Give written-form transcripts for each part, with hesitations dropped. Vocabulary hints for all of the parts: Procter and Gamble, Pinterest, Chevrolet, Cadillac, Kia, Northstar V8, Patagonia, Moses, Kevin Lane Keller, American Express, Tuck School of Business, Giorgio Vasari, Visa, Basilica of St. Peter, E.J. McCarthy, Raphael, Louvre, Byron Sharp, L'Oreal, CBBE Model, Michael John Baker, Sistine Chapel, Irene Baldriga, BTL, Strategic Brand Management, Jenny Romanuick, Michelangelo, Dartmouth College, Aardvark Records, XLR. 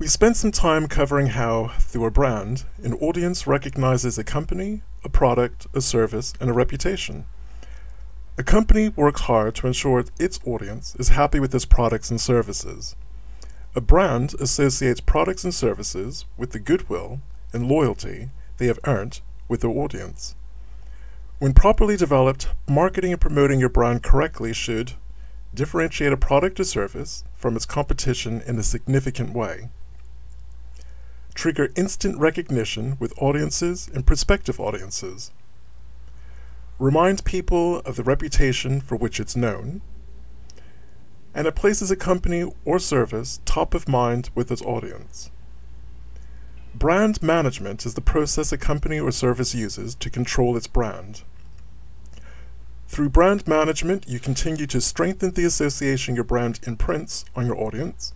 We spent some time covering how, through a brand, an audience recognizes a company, a product, a service, and a reputation. A company works hard to ensure its audience is happy with its products and services. A brand associates products and services with the goodwill and loyalty they have earned with their audience. When properly developed, marketing and promoting your brand correctly should differentiate a product or service from its competition in a significant way, trigger instant recognition with audiences and prospective audiences, remind people of the reputation for which it's known, and it places a company or service top of mind with its audience. Brand management is the process a company or service uses to control its brand. Through brand management, you continue to strengthen the association your brand imprints on your audience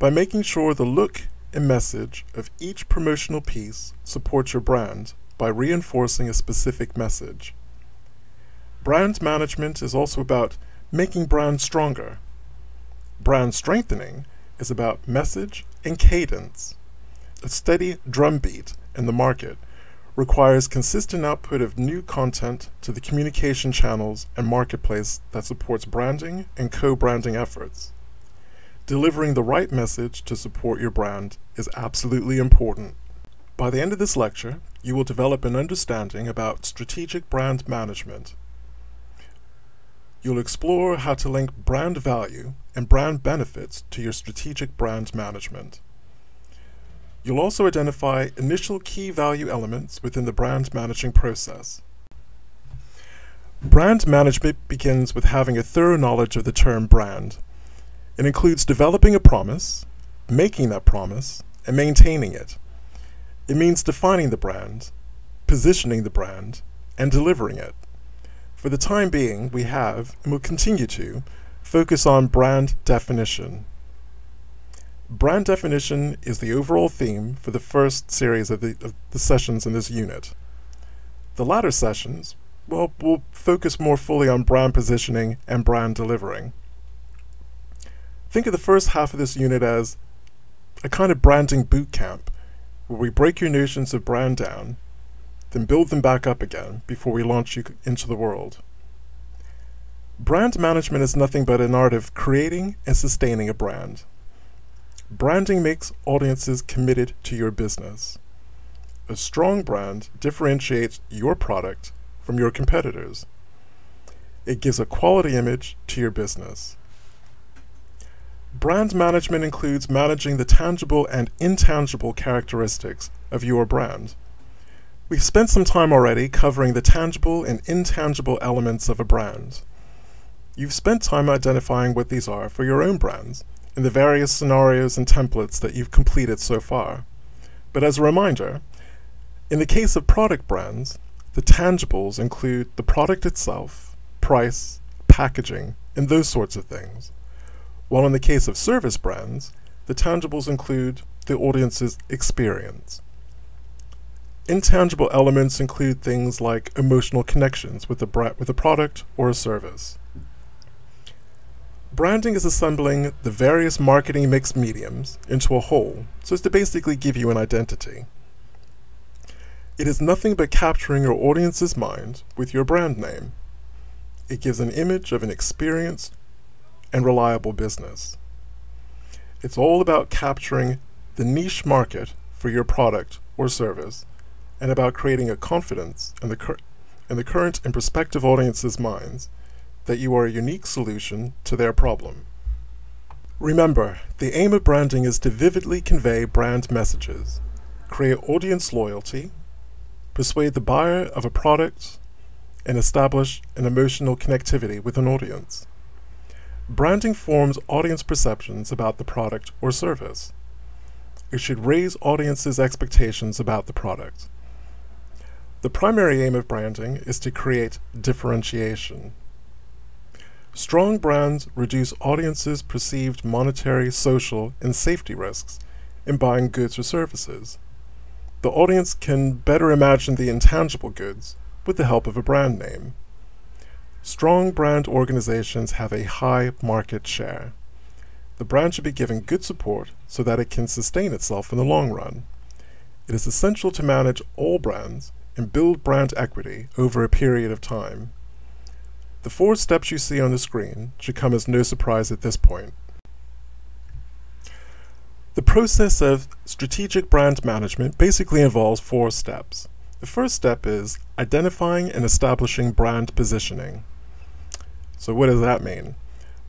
by making sure the look and message of each promotional piece supports your brand by reinforcing a specific message. Brand management is also about making brands stronger. Brand strengthening is about message and cadence. A steady drumbeat in the market requires consistent output of new content to the communication channels and marketplace that supports branding and co-branding efforts. Delivering the right message to support your brand is absolutely important. By the end of this lecture, you will develop an understanding about strategic brand management. You'll explore how to link brand value and brand benefits to your strategic brand management. You'll also identify initial key value elements within the brand managing process. Brand management begins with having a thorough knowledge of the term brand. It includes developing a promise, making that promise, and maintaining it. It means defining the brand, positioning the brand, and delivering it. For the time being, we have, and will continue to, focus on brand definition. Brand definition is the overall theme for the first series of the sessions in this unit. The latter sessions, well, will focus more fully on brand positioning and brand delivering. Think of the first half of this unit as a kind of branding boot camp, where we break your notions of brand down, then build them back up again before we launch you into the world. Brand management is nothing but an art of creating and sustaining a brand. Branding makes audiences committed to your business. A strong brand differentiates your product from your competitors. It gives a quality image to your business. Brand management includes managing the tangible and intangible characteristics of your brand. We've spent some time already covering the tangible and intangible elements of a brand. You've spent time identifying what these are for your own brands, in the various scenarios and templates that you've completed so far. But as a reminder, in the case of product brands, the tangibles include the product itself, price, packaging, and those sorts of things. While in the case of service brands, the tangibles include the audience's experience. Intangible elements include things like emotional connections with a product or a service. Branding is assembling the various marketing mixed mediums into a whole, so as to basically give you an identity. It is nothing but capturing your audience's mind with your brand name. It gives an image of an experienced and reliable business. It's all about capturing the niche market for your product or service, and about creating a confidence in the current and prospective audience's minds that you are a unique solution to their problem. Remember, the aim of branding is to vividly convey brand messages, create audience loyalty, persuade the buyer of a product, and establish an emotional connectivity with an audience. Branding forms audience perceptions about the product or service. It should raise audiences' expectations about the product. The primary aim of branding is to create differentiation. Strong brands reduce audiences' perceived monetary, social, and safety risks in buying goods or services. The audience can better imagine the intangible goods with the help of a brand name. Strong brand organizations have a high market share. the brand should be given good support so that it can sustain itself in the long run. It is essential to manage all brands and build brand equity over a period of time. The four steps you see on the screen should come as no surprise at this point. The process of strategic brand management basically involves four steps. The first step is identifying and establishing brand positioning. So what does that mean?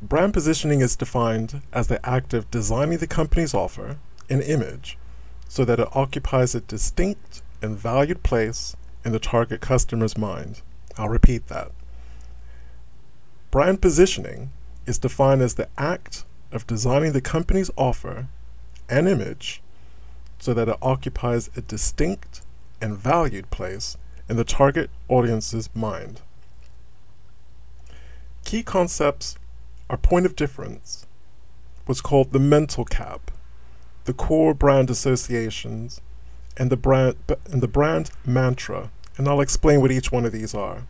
Brand positioning is defined as the act of designing the company's offer and image so that it occupies a distinct and valued place in the target customer's mind. I'll repeat that. Brand positioning is defined as the act of designing the company's offer and image so that it occupies a distinct and valued place in the target audience's mind. Key concepts are point of difference, what's called the mental cap, the core brand associations, and the brand mantra, and I'll explain what each one of these are.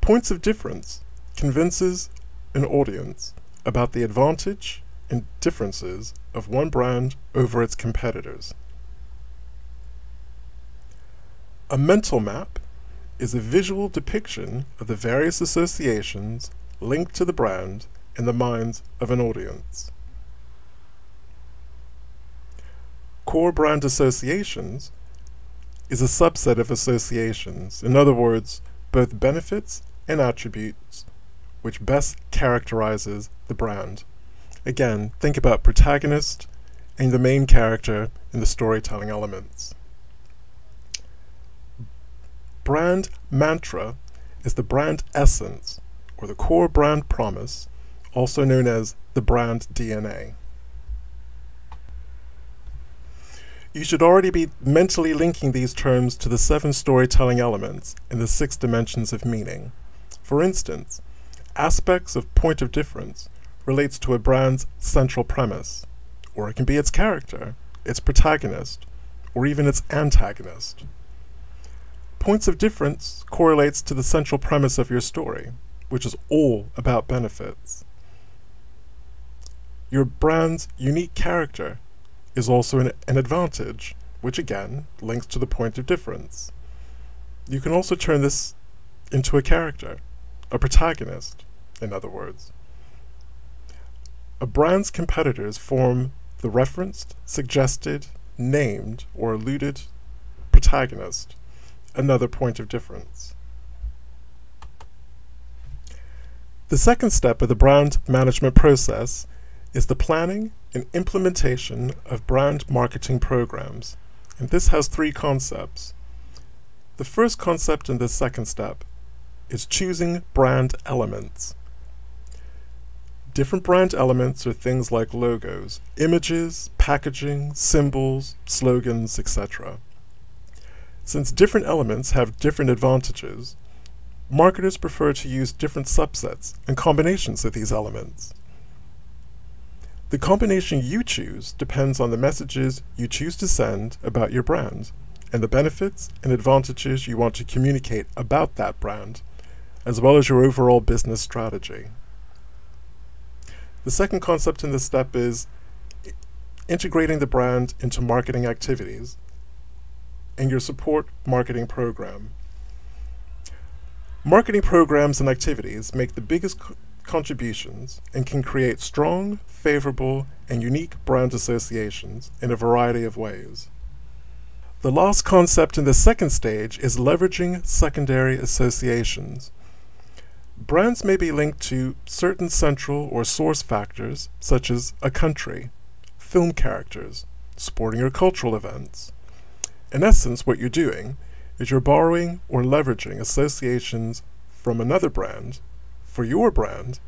Points of difference convinces an audience about the advantage and differences of one brand over its competitors. A mental map is a visual depiction of the various associations linked to the brand in the minds of an audience. Core brand associations is a subset of associations, in other words, both benefits and attributes which best characterizes the brand. Again, think about protagonist and the main character in the storytelling elements. Brand mantra is the brand essence, or the core brand promise, also known as the brand DNA. You should already be mentally linking these terms to the 7 storytelling elements and the 6 dimensions of meaning. For instance, aspects of point of difference relates to a brand's central premise, or it can be its character, its protagonist, or even its antagonist. Points of difference correlates to the central premise of your story, which is all about benefits. Your brand's unique character is also an advantage, which again links to the point of difference. You can also turn this into a character, a protagonist, in other words. A brand's competitors form the referenced, suggested, named, or alluded protagonist, another point of difference. The second step of the brand management process is the planning and implementation of brand marketing programs, and this has 3 concepts. The first concept in this second step is choosing brand elements. Different brand elements are things like logos, images, packaging, symbols, slogans, etc. Since different elements have different advantages, marketers prefer to use different subsets and combinations of these elements. The combination you choose depends on the messages you choose to send about your brand and the benefits and advantages you want to communicate about that brand, as well as your overall business strategy. The second concept in this step is integrating the brand into marketing activities and your support marketing program. Marketing programs and activities make the biggest contributions and can create strong, favorable, and unique brand associations in a variety of ways. The last concept in the second stage is leveraging secondary associations. Brands may be linked to certain central or source factors, such as a country, film characters, sporting or cultural events. In essence, what you're doing is you're borrowing or leveraging associations from another brand for your brand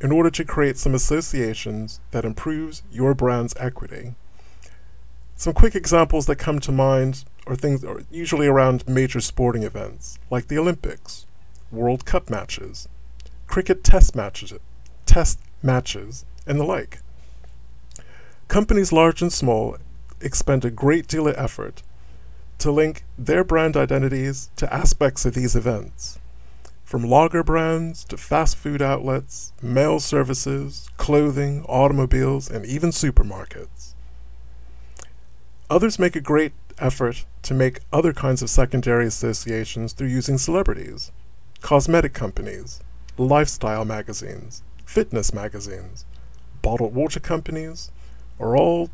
in order to create some associations that improves your brand's equity. Some quick examples that come to mind are things that are usually around major sporting events like the Olympics, World Cup matches, cricket test matches, and the like. Companies large and small expend a great deal of effort to link their brand identities to aspects of these events. From lager brands to fast food outlets, mail services, clothing, automobiles, and even supermarkets. Others make a great effort to make other kinds of secondary associations through using celebrities, cosmetic companies, lifestyle magazines, fitness magazines, bottled water companies, are all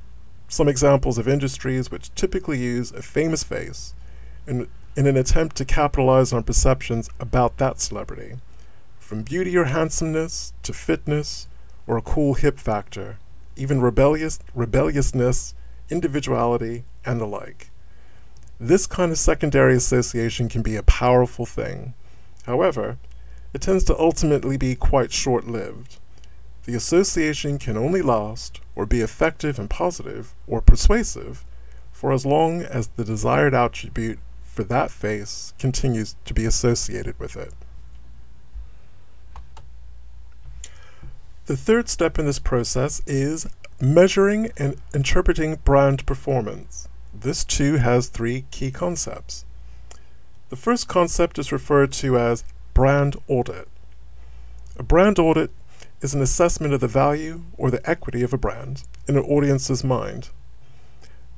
some examples of industries which typically use a famous face in an attempt to capitalize on perceptions about that celebrity, from beauty or handsomeness to fitness or a cool hip factor, even rebelliousness, individuality, and the like. This kind of secondary association can be a powerful thing. However, it tends to ultimately be quite short-lived. The association can only last or be effective and positive or persuasive for as long as the desired attribute for that face continues to be associated with it. The third step in this process is measuring and interpreting brand performance. This too has three key concepts. The first concept is referred to as brand audit. A brand audit is an assessment of the value or the equity of a brand in an audience's mind.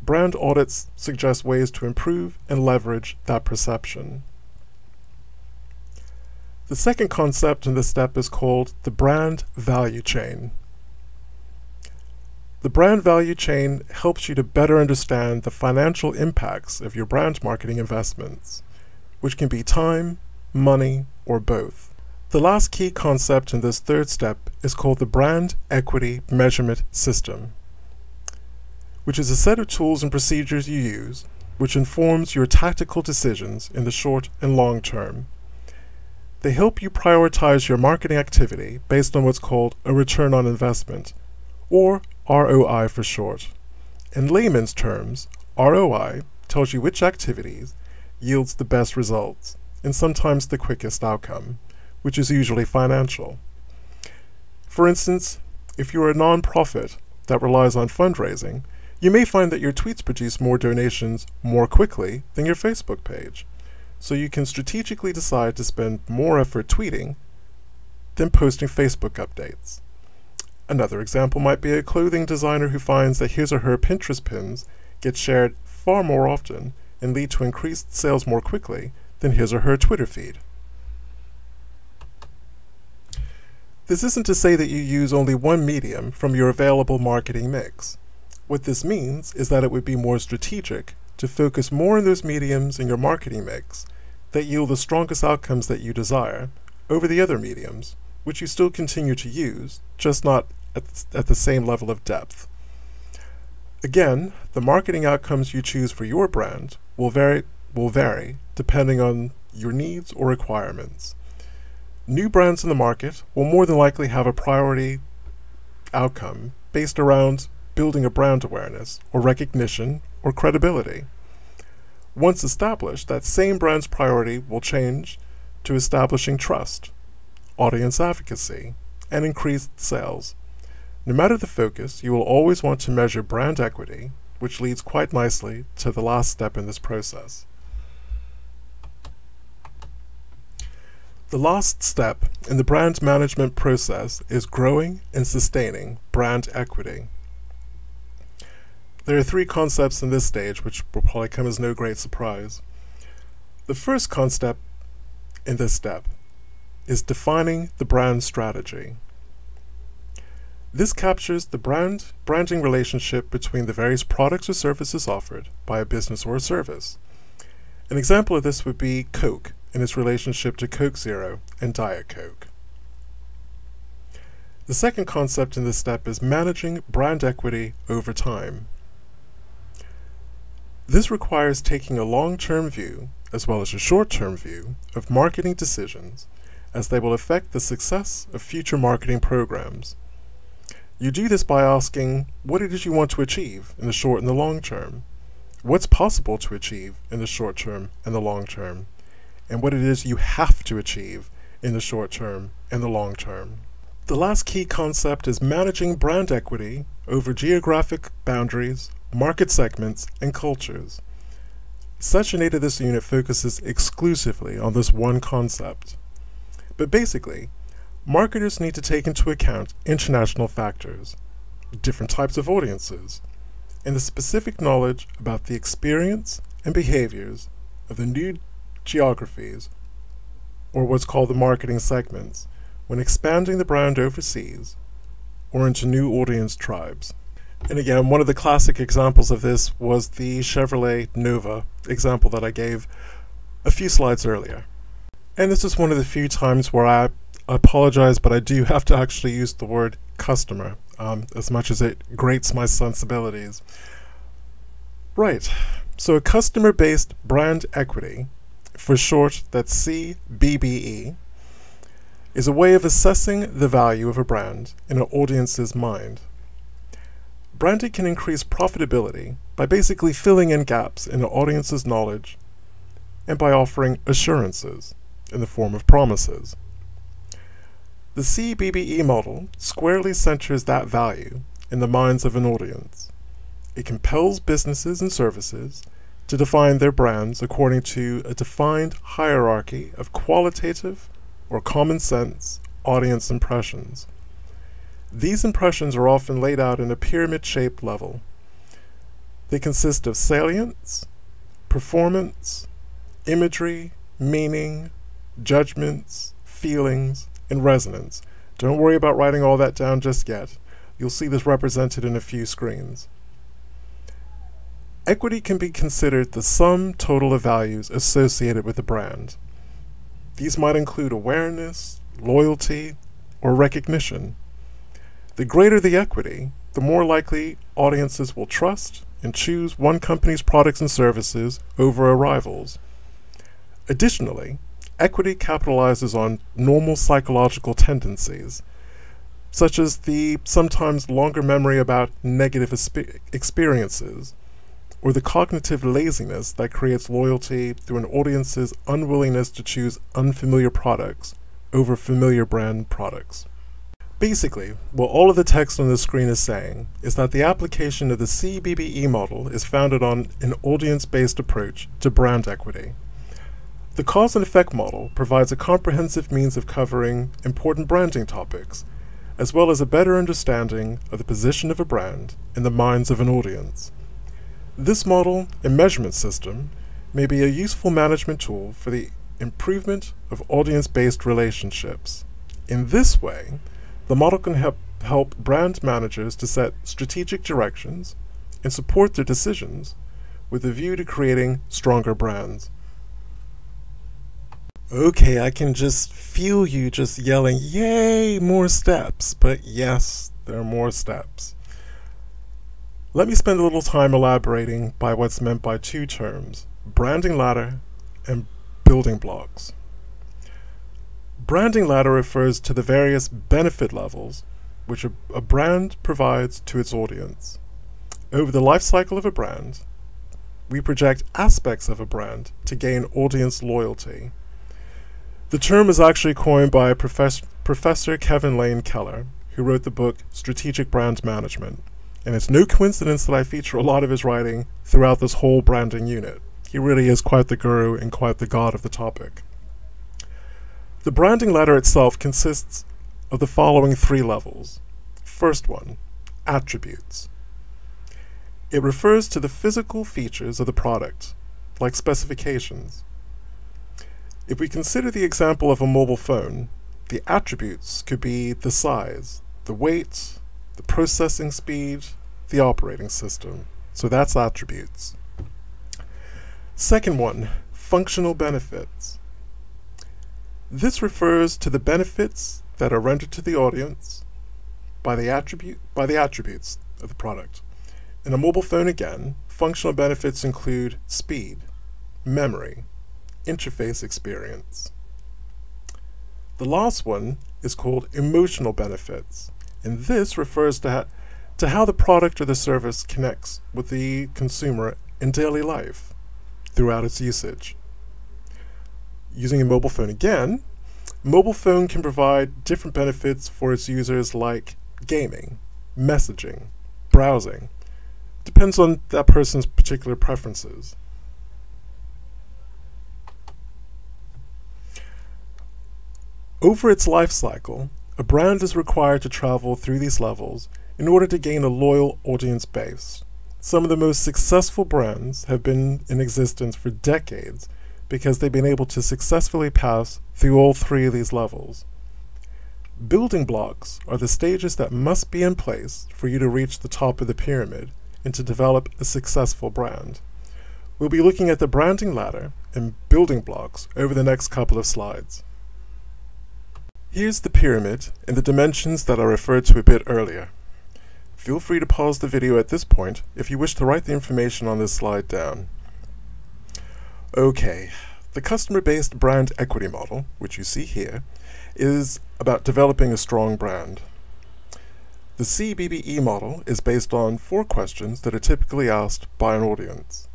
Brand audits suggest ways to improve and leverage that perception. The second concept in this step is called the brand value chain. The brand value chain helps you to better understand the financial impacts of your brand marketing investments, which can be time, money, or both. The last key concept in this third step is called the brand equity measurement system, which is a set of tools and procedures you use, which informs your tactical decisions in the short and long term. They help you prioritize your marketing activity based on what's called a return on investment, or ROI for short. In layman's terms, ROI tells you which activities yields the best results, and sometimes the quickest outcome, which is usually financial. For instance, if you're a nonprofit that relies on fundraising, you may find that your tweets produce more donations more quickly than your Facebook page, so you can strategically decide to spend more effort tweeting than posting Facebook updates. Another example might be a clothing designer who finds that his or her Pinterest pins get shared far more often and lead to increased sales more quickly than his or her Twitter feed. This isn't to say that you use only one medium from your available marketing mix. What this means is that it would be more strategic to focus more on those mediums in your marketing mix that yield the strongest outcomes that you desire over the other mediums, which you still continue to use, just not at the same level of depth. Again, the marketing outcomes you choose for your brand will vary depending on your needs or requirements. New brands in the market will more than likely have a priority outcome based around building a brand awareness or recognition or credibility. Once established, that same brand's priority will change to establishing trust, audience advocacy, and increased sales. No matter the focus, you will always want to measure brand equity, which leads quite nicely to the last step in this process. The last step in the brand management process is growing and sustaining brand equity. There are three concepts in this stage, which will probably come as no great surprise. The first concept in this step is defining the brand strategy. This captures the branding relationship between the various products or services offered by a business or a service. An example of this would be Coke and its relationship to Coke Zero and Diet Coke. The second concept in this step is managing brand equity over time. This requires taking a long-term view, as well as a short-term view, of marketing decisions, as they will affect the success of future marketing programs. You do this by asking what it is you want to achieve in the short and the long term, what's possible to achieve in the short term and the long term, and what it is you have to achieve in the short term and the long term. The last key concept is managing brand equity over geographic boundaries, market segments, and cultures. Section 8 of this unit focuses exclusively on this one concept. But basically, marketers need to take into account international factors, different types of audiences, and the specific knowledge about the experience and behaviors of the new geographies, or what's called the marketing segments, when expanding the brand overseas or into new audience tribes. And again, one of the classic examples of this was the Chevrolet Nova example that I gave a few slides earlier. And this is one of the few times where I apologize, but I do have to actually use the word customer, as much as it grates my sensibilities. Right, so a customer-based brand equity, for short that's CBBE, is a way of assessing the value of a brand in an audience's mind. Branding can increase profitability by basically filling in gaps in an audience's knowledge and by offering assurances in the form of promises. The CBBE model squarely centers that value in the minds of an audience. It compels businesses and services to define their brands according to a defined hierarchy of qualitative or common sense audience impressions. These impressions are often laid out in a pyramid-shaped level. They consist of salience, performance, imagery, meaning, judgments, feelings, and resonance. Don't worry about writing all that down just yet. You'll see this represented in a few screens. Equity can be considered the sum total of values associated with a brand. These might include awareness, loyalty, or recognition. The greater the equity, the more likely audiences will trust and choose one company's products and services over a rival's. Additionally, equity capitalizes on normal psychological tendencies, such as the sometimes longer memory about negative experiences, or the cognitive laziness that creates loyalty through an audience's unwillingness to choose unfamiliar products over familiar brand products. Basically, what all of the text on the screen is saying is that the application of the CBBE model is founded on an audience-based approach to brand equity. The cause and effect model provides a comprehensive means of covering important branding topics, as well as a better understanding of the position of a brand in the minds of an audience. This model and measurement system may be a useful management tool for the improvement of audience-based relationships. In this way, the model can help brand managers to set strategic directions and support their decisions with a view to creating stronger brands. Okay, I can just feel you just yelling, yay, more steps, but yes, there are more steps. Let me spend a little time elaborating by what's meant by two terms, branding ladder and building blocks. Branding ladder refers to the various benefit levels which a brand provides to its audience. Over the life cycle of a brand, we project aspects of a brand to gain audience loyalty. The term is actually coined by Professor Kevin Lane Keller, who wrote the book Strategic Brand Management. And it's no coincidence that I feature a lot of his writing throughout this whole branding unit. He really is quite the guru and quite the god of the topic. The branding ladder itself consists of the following three levels. First one, attributes. It refers to the physical features of the product, like specifications. If we consider the example of a mobile phone, the attributes could be the size, the weight, the processing speed, the operating system. So that's attributes. Second one, functional benefits. This refers to the benefits that are rendered to the audience by the attributes of the product. In a mobile phone again, functional benefits include speed, memory, interface experience. The last one is called emotional benefits. And this refers to how the product or the service connects with the consumer in daily life throughout its usage. Using a mobile phone again, mobile phone can provide different benefits for its users like gaming, messaging, browsing. Depends on that person's particular preferences. Over its life cycle, a brand is required to travel through these levels in order to gain a loyal audience base. Some of the most successful brands have been in existence for decades because they've been able to successfully pass through all three of these levels. Building blocks are the stages that must be in place for you to reach the top of the pyramid and to develop a successful brand. We'll be looking at the branding ladder and building blocks over the next couple of slides. Here's the pyramid and the dimensions that I referred to a bit earlier. Feel free to pause the video at this point if you wish to write the information on this slide down. Okay, the customer-based brand equity model, which you see here, is about developing a strong brand. The CBBE model is based on four questions that are typically asked by an audience.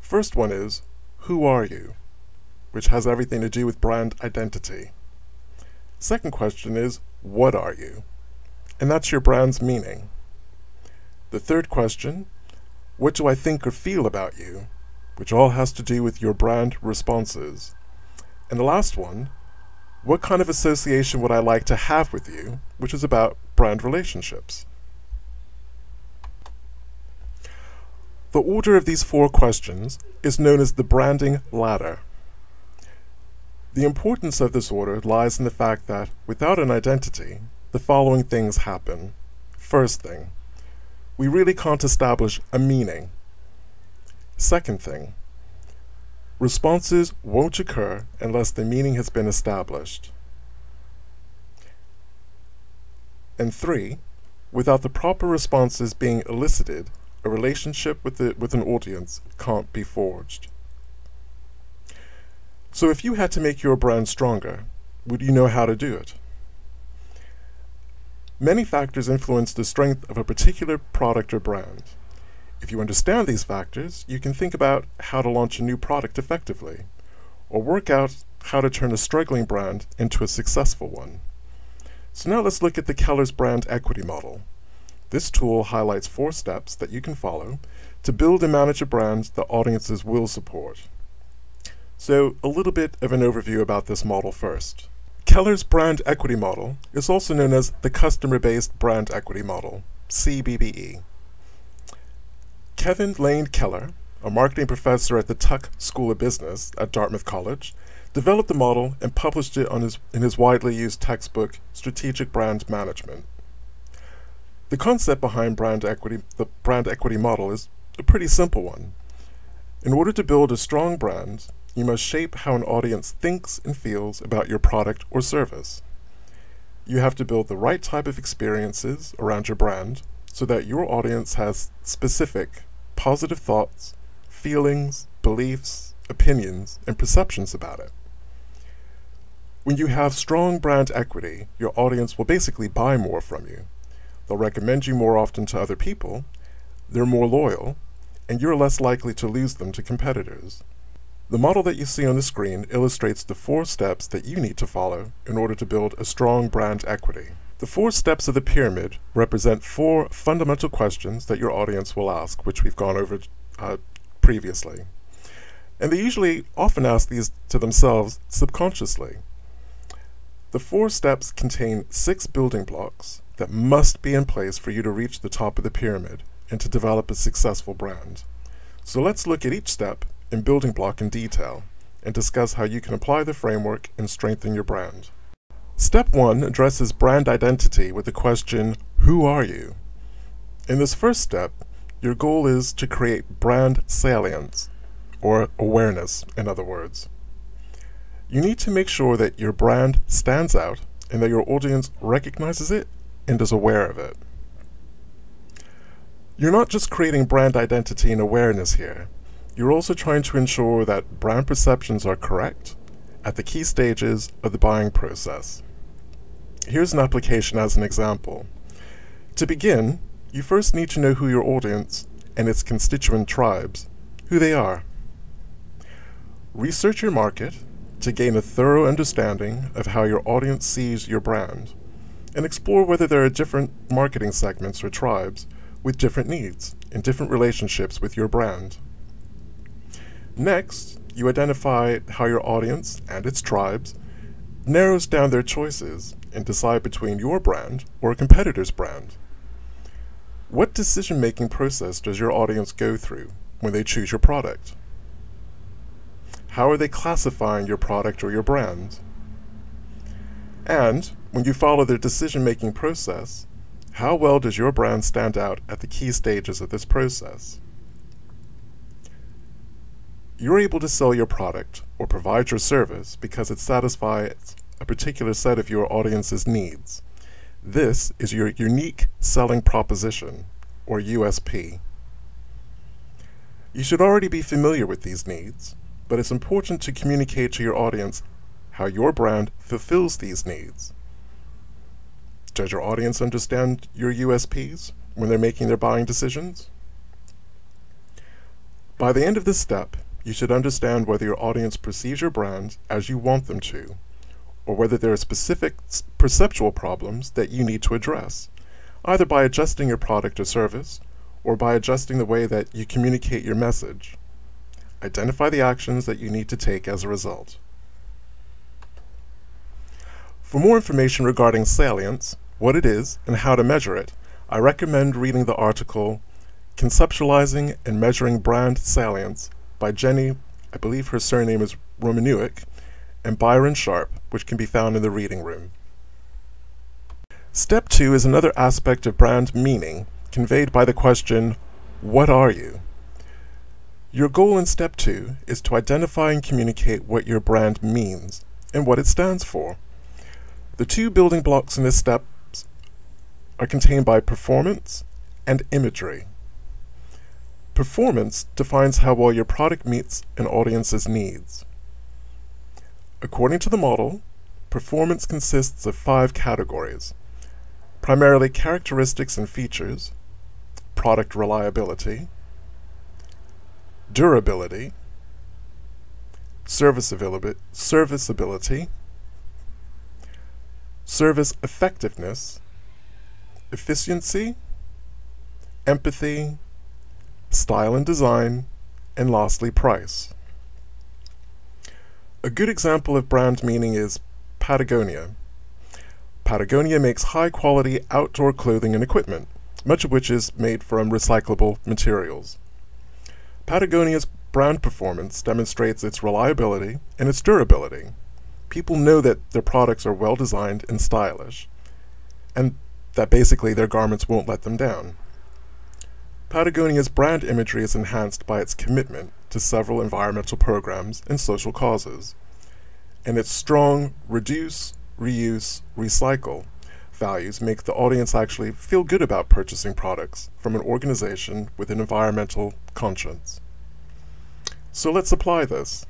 First one is, who are you? Which has everything to do with brand identity. Second question is, what are you? And that's your brand's meaning. The third question, what do I think or feel about you? Which all has to do with your brand responses. And the last one, what kind of association would I like to have with you? Which is about brand relationships. The order of these four questions is known as the branding ladder. The importance of this order lies in the fact that without an identity, the following things happen. First thing, we really can't establish a meaning. Second thing, responses won't occur unless the meaning has been established. And three, without the proper responses being elicited, a relationship with an audience can't be forged. So if you had to make your brand stronger, would you know how to do it? Many factors influence the strength of a particular product or brand. If you understand these factors, you can think about how to launch a new product effectively, or work out how to turn a struggling brand into a successful one. So now let's look at the Keller's brand equity model. This tool highlights four steps that you can follow to build and manage a brand that audiences will support. So a little bit of an overview about this model first. Keller's brand equity model is also known as the customer-based brand equity model, CBBE. Kevin Lane Keller, a marketing professor at the Tuck School of Business at Dartmouth College, developed the model and published it in his widely used textbook, Strategic Brand Management. The concept behind the brand equity model is a pretty simple one. In order to build a strong brand, you must shape how an audience thinks and feels about your product or service. You have to build the right type of experiences around your brand so that your audience has specific positive thoughts, feelings, beliefs, opinions, and perceptions about it. When you have strong brand equity, your audience will basically buy more from you. They'll recommend you more often to other people, they're more loyal, and you're less likely to lose them to competitors. The model that you see on the screen illustrates the four steps that you need to follow in order to build a strong brand equity. The four steps of the pyramid represent four fundamental questions that your audience will ask, which we've gone over previously. And they often ask these to themselves subconsciously. The four steps contain six building blocks that must be in place for you to reach the top of the pyramid and to develop a successful brand. So let's look at each step and building block in detail and discuss how you can apply the framework and strengthen your brand. Step 1 addresses brand identity with the question, who are you? In this first step, your goal is to create brand salience, or awareness, in other words. You need to make sure that your brand stands out and that your audience recognizes it and is aware of it. You're not just creating brand identity and awareness here. You're also trying to ensure that brand perceptions are correct at the key stages of the buying process. Here's an application as an example. To begin, you first need to know who your audience and its constituent tribes, who they are. Research your market to gain a thorough understanding of how your audience sees your brand, and explore whether there are different marketing segments or tribes with different needs and different relationships with your brand. Next, you identify how your audience and its tribes narrows down their choices and decide between your brand or a competitor's brand. What decision-making process does your audience go through when they choose your product? How are they classifying your product or your brand? And when you follow their decision-making process, how well does your brand stand out at the key stages of this process? You're able to sell your product or provide your service because it satisfies a particular set of your audience's needs. This is your unique selling proposition, or USP. You should already be familiar with these needs, but it's important to communicate to your audience how your brand fulfills these needs. Does your audience understand your USPs when they're making their buying decisions? By the end of this step, you should understand whether your audience perceives your brand as you want them to, or whether there are specific perceptual problems that you need to address, either by adjusting your product or service, or by adjusting the way that you communicate your message. Identify the actions that you need to take as a result. For more information regarding salience, what it is, and how to measure it, I recommend reading the article Conceptualizing and Measuring Brand Salience by Jenny, I believe her surname is Romanuick, and Byron Sharp, which can be found in the reading room. Step 2 is another aspect of brand meaning, conveyed by the question, what are you? Your goal in Step 2 is to identify and communicate what your brand means and what it stands for. The two building blocks in this step are contained by performance and imagery. Performance defines how well your product meets an audience's needs. According to the model, performance consists of 5 categories: primarily characteristics and features, product reliability, durability, serviceability, service effectiveness, efficiency, empathy, style and design, and lastly, price. A good example of brand meaning is Patagonia. Patagonia makes high-quality outdoor clothing and equipment, much of which is made from recyclable materials. Patagonia's brand performance demonstrates its reliability and its durability. People know that their products are well-designed and stylish, and that basically their garments won't let them down. Patagonia's brand imagery is enhanced by its commitment to several environmental programs and social causes, and its strong reduce, reuse, recycle values make the audience actually feel good about purchasing products from an organization with an environmental conscience. So let's apply this.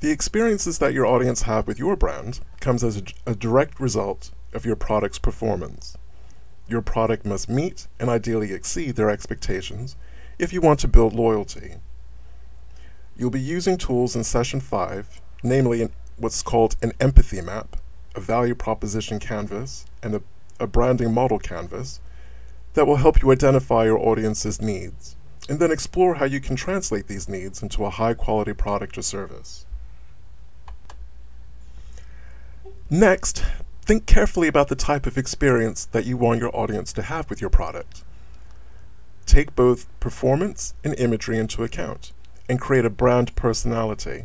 The experiences that your audience have with your brand comes as a direct result of your product's performance. Your product must meet and ideally exceed their expectations if you want to build loyalty. You'll be using tools in Session 5, namely what's called an empathy map, a value proposition canvas, and a branding model canvas that will help you identify your audience's needs, and then explore how you can translate these needs into a high-quality product or service. Next, think carefully about the type of experience that you want your audience to have with your product. Take both performance and imagery into account and create a brand personality.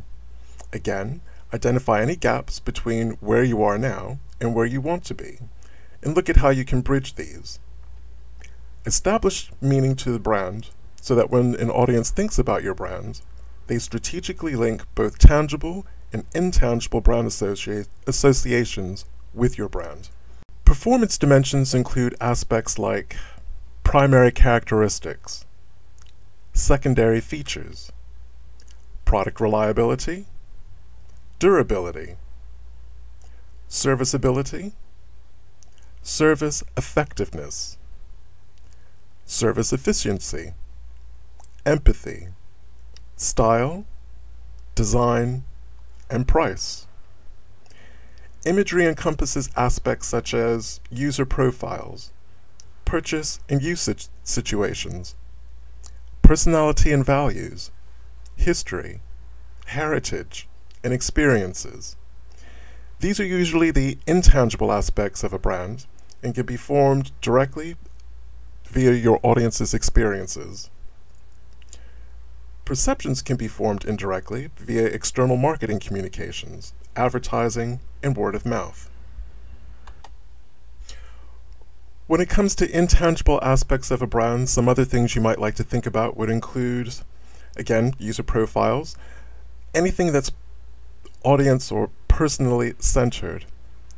Again, identify any gaps between where you are now and where you want to be, and look at how you can bridge these. Establish meaning to the brand so that when an audience thinks about your brand, they strategically link both tangible and intangible brand associations with your brand. Performance dimensions include aspects like primary characteristics, secondary features, product reliability, durability, serviceability, service effectiveness, service efficiency, empathy, style, design, and price. Imagery encompasses aspects such as user profiles, purchase and usage situations, personality and values, history, heritage, and experiences, These are usually the intangible aspects of a brand and can be formed directly via your audience's experiences. Perceptions can be formed indirectly via external marketing communications, advertising, and word of mouth. When it comes to intangible aspects of a brand, some other things you might like to think about would include, again, user profiles, anything that's audience or personally centered,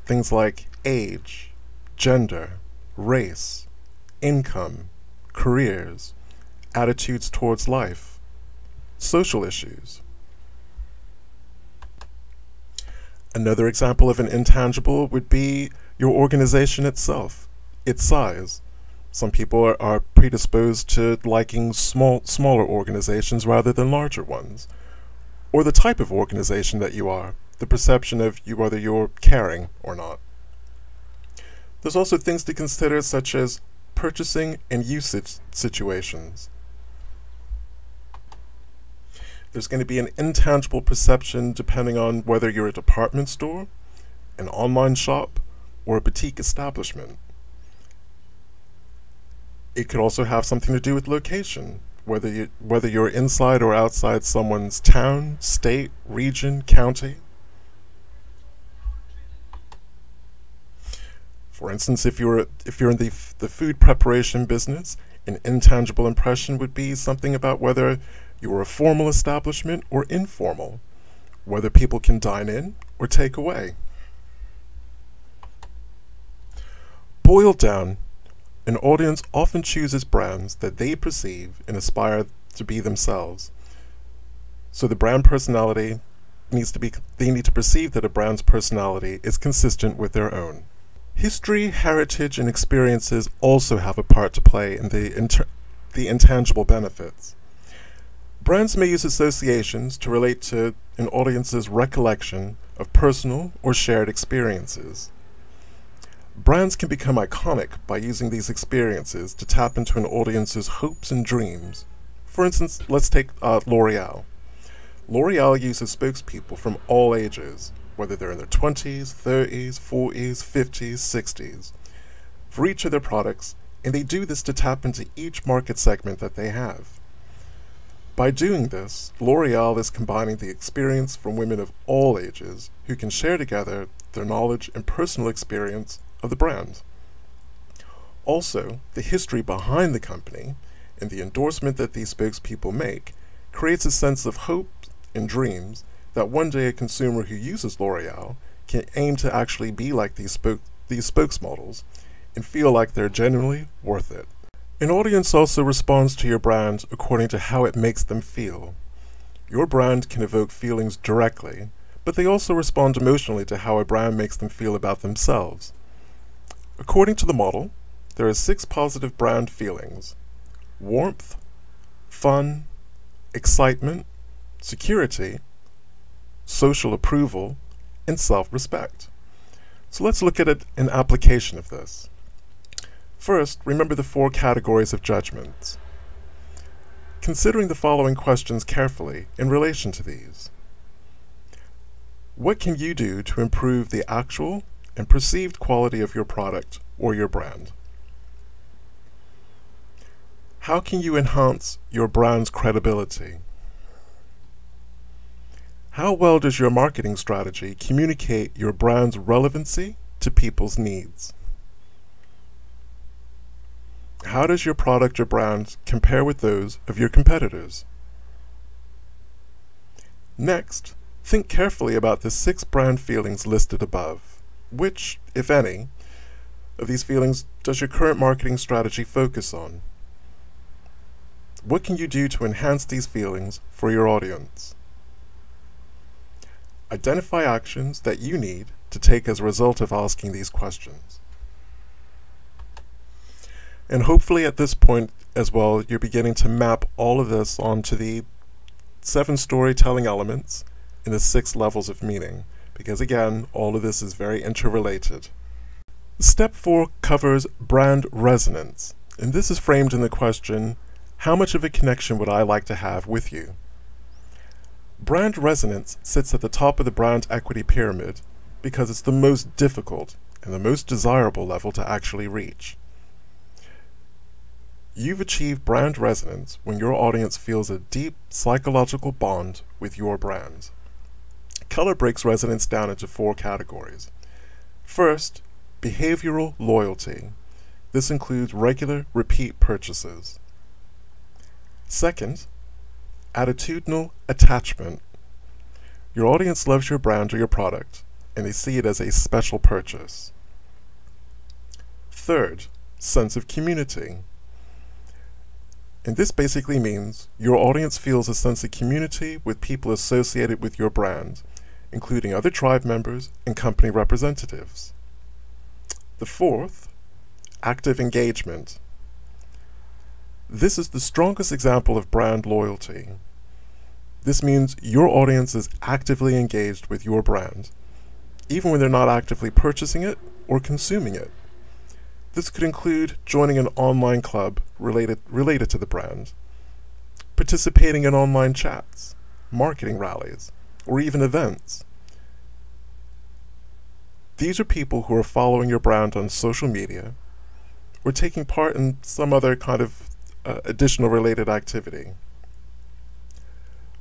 things like age, gender, race, income, careers, attitudes towards life, social issues. Another example of an intangible would be your organization itself, its size. Some people are predisposed to liking smaller organizations rather than larger ones. Or the type of organization that you are, the perception of you, whether you're caring or not. There's also things to consider such as purchasing and usage situations. There's going to be an intangible perception depending on whether you're a department store, an online shop, or a boutique establishment. It could also have something to do with location, whether you're inside or outside someone's town, state, region, county. For instance, if you're in the food preparation business, an intangible impression would be something about whether you are a formal establishment or informal, whether people can dine in or take away. Boiled down, an audience often chooses brands that they perceive and aspire to be themselves. So the brand personality they need to perceive that a brand's personality is consistent with their own. History, heritage, and experiences also have a part to play in the intangible benefits. Brands may use associations to relate to an audience's recollection of personal or shared experiences. Brands can become iconic by using these experiences to tap into an audience's hopes and dreams. For instance, let's take L'Oreal. L'Oreal uses spokespeople from all ages, whether they're in their 20s, 30s, 40s, 50s, 60s, for each of their products, and they do this to tap into each market segment that they have. By doing this, L'Oreal is combining the experience from women of all ages who can share together their knowledge and personal experience of the brand. Also, the history behind the company and the endorsement that these spokespeople make creates a sense of hope and dreams that one day a consumer who uses L'Oreal can aim to actually be like these spokesmodels and feel like they're genuinely worth it. An audience also responds to your brand according to how it makes them feel. Your brand can evoke feelings directly, but they also respond emotionally to how a brand makes them feel about themselves. According to the model, there are 6 positive brand feelings: warmth, fun, excitement, security, social approval, and self-respect. So let's look at an application of this. First, remember the 4 categories of judgments. Considering the following questions carefully in relation to these. What can you do to improve the actual and perceived quality of your product or your brand? How can you enhance your brand's credibility? How well does your marketing strategy communicate your brand's relevancy to people's needs? How does your product or brand compare with those of your competitors? Next, think carefully about the 6 brand feelings listed above. Which, if any, of these feelings does your current marketing strategy focus on? What can you do to enhance these feelings for your audience? Identify actions that you need to take as a result of asking these questions. And hopefully at this point as well, you're beginning to map all of this onto the 7 storytelling elements and the 6 levels of meaning, because again, all of this is very interrelated. Step 4 covers brand resonance, and this is framed in the question, how much of a connection would I like to have with you? Brand resonance sits at the top of the brand equity pyramid, because it's the most difficult and the most desirable level to actually reach. You've achieved brand resonance when your audience feels a deep psychological bond with your brand. Keller breaks resonance down into four categories. First, behavioral loyalty. This includes regular, repeat purchases. Second, attitudinal attachment. Your audience loves your brand or your product, and they see it as a special purchase. Third, sense of community. And this basically means your audience feels a sense of community with people associated with your brand, including other tribe members and company representatives. The fourth, active engagement. This is the strongest example of brand loyalty. This means your audience is actively engaged with your brand, even when they're not actively purchasing it or consuming it. This could include joining an online club related to the brand, participating in online chats, marketing rallies, or even events. These are people who are following your brand on social media or taking part in some other kind of additional related activity.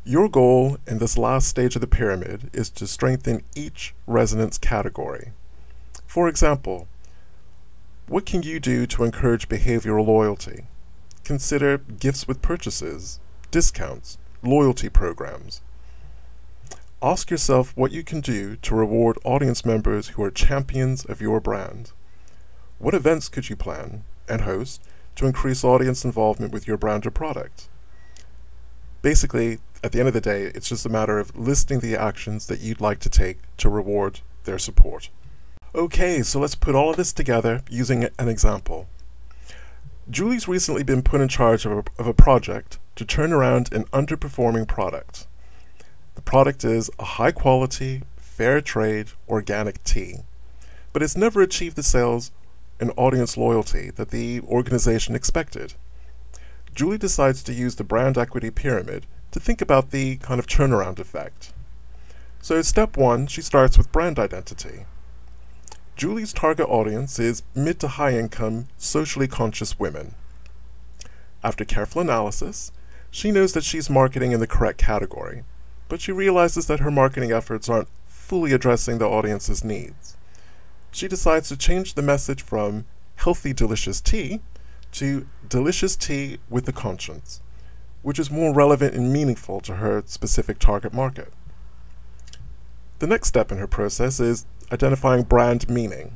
Your goal in this last stage of the pyramid is to strengthen each resonance category. For example, what can you do to encourage behavioral loyalty? Consider gifts with purchases, discounts, loyalty programs. Ask yourself what you can do to reward audience members who are champions of your brand. What events could you plan and host to increase audience involvement with your brand or product? Basically, at the end of the day, it's just a matter of listing the actions that you'd like to take to reward their support. Okay, so let's put all of this together using an example. Julie's recently been put in charge of a project to turn around an underperforming product. The product is a high-quality, fair-trade, organic tea, but it's never achieved the sales and audience loyalty that the organization expected. Julie decides to use the brand equity pyramid to think about the kind of turnaround effect. So step one, she starts with brand identity. Julie's target audience is mid to high income, socially conscious women. After careful analysis, she knows that she's marketing in the correct category, but she realizes that her marketing efforts aren't fully addressing the audience's needs. She decides to change the message from healthy, delicious tea to delicious tea with a conscience, which is more relevant and meaningful to her specific target market. The next step in her process is identifying brand meaning.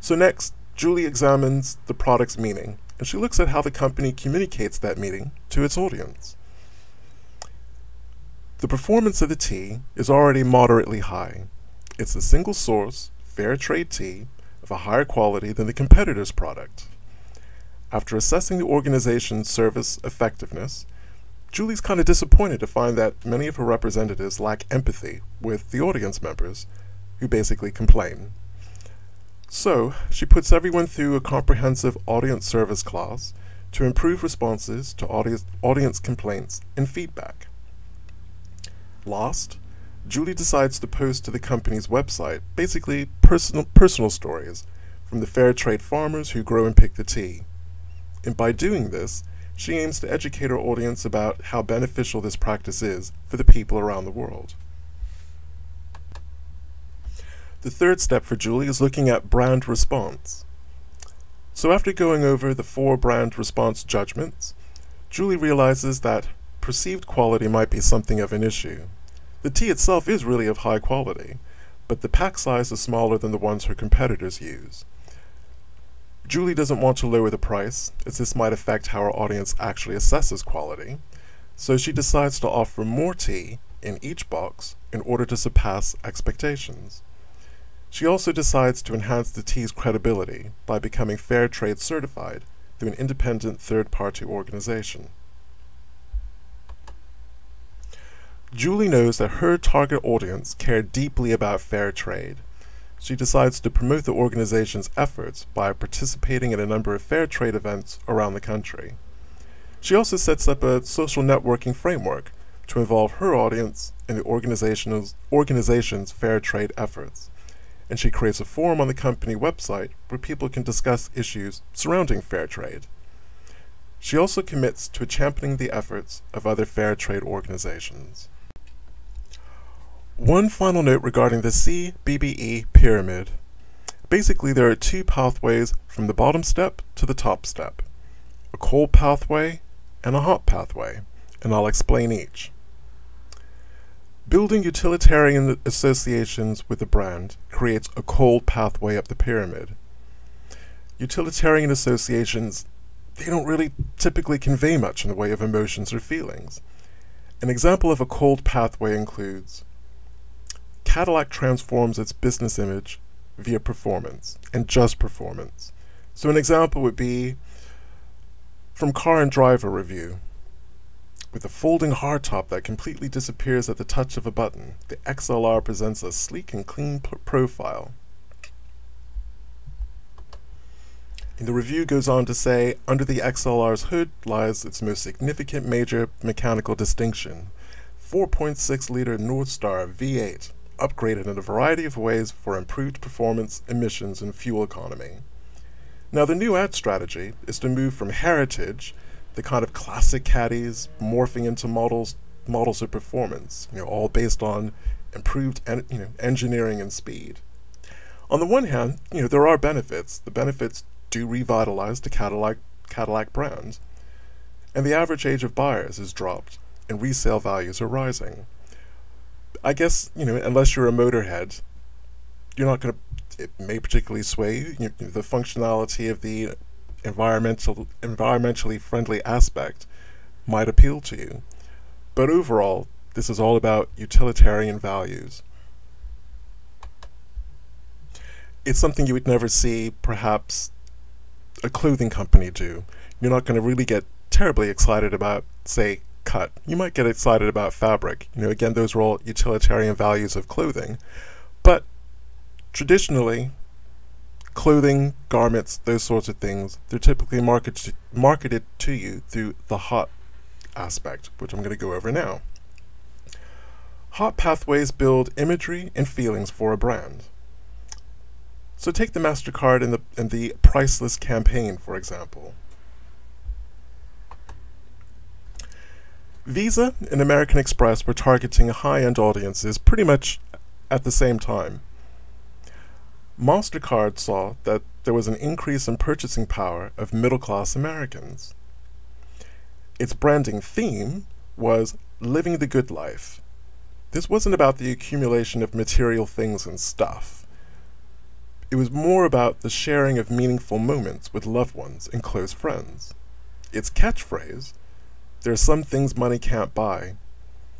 So next, Julie examines the product's meaning, and she looks at how the company communicates that meaning to its audience. The performance of the tea is already moderately high. It's a single source, fair trade tea of a higher quality than the competitor's product. After assessing the organization's service effectiveness, Julie's kind of disappointed to find that many of her representatives lack empathy with the audience members, who basically complain. So she puts everyone through a comprehensive audience service class to improve responses to audience complaints and feedback. Last, Julie decides to post to the company's website basically personal stories from the fair trade farmers who grow and pick the tea. And by doing this, she aims to educate her audience about how beneficial this practice is for the people around the world. The third step for Julie is looking at brand response. So after going over the four brand response judgments, Julie realizes that perceived quality might be something of an issue. The tea itself is really of high quality, but the pack size is smaller than the ones her competitors use. Julie doesn't want to lower the price, as this might affect how her audience actually assesses quality, so she decides to offer more tea in each box in order to surpass expectations. She also decides to enhance the tea's credibility by becoming fair trade certified through an independent third-party organization. Julie knows that her target audience care deeply about fair trade. She decides to promote the organization's efforts by participating in a number of fair trade events around the country. She also sets up a social networking framework to involve her audience in the organization's fair trade efforts. And she creates a forum on the company website where people can discuss issues surrounding fair trade. She also commits to championing the efforts of other fair trade organizations. One final note regarding the CBBE pyramid. Basically, there are two pathways from the bottom step to the top step, a cold pathway and a hot pathway, and I'll explain each. Building utilitarian associations with a brand creates a cold pathway up the pyramid. Utilitarian associations, they don't really typically convey much in the way of emotions or feelings. An example of a cold pathway includes Cadillac transforms its business image via performance, and just performance. So an example would be from Car and Driver review. With a folding hardtop that completely disappears at the touch of a button, the XLR presents a sleek and clean profile. And the review goes on to say, under the XLR's hood lies its most significant major mechanical distinction, 4.6-liter Northstar V8, upgraded in a variety of ways for improved performance, emissions, and fuel economy. Now, the new ad strategy is to move from heritage, the kind of classic caddies, morphing into models of performance, all based on improved engineering and speed. On the one hand, there are benefits. The benefits do revitalize the Cadillac brand, and the average age of buyers is dropped, and resale values are rising. I guess, unless you're a motorhead, you're not going to, it may particularly sway you, the functionality of the environmentally friendly aspect might appeal to you. But overall, this is all about utilitarian values. It's something you would never see, perhaps, a clothing company do. You're not going to really get terribly excited about, say, cut. You might get excited about fabric. Again, those are all utilitarian values of clothing. But traditionally, clothing, garments, those sorts of things, they're typically marketed to you through the hot aspect, which I'm going to go over now. Hot pathways build imagery and feelings for a brand. So take the MasterCard and the Priceless campaign, for example. Visa and American Express were targeting high-end audiences pretty much at the same time. MasterCard saw that there was an increase in purchasing power of middle-class Americans. Its branding theme was living the good life. This wasn't about the accumulation of material things and stuff. It was more about the sharing of meaningful moments with loved ones and close friends. Its catchphrase, "There are some things money can't buy.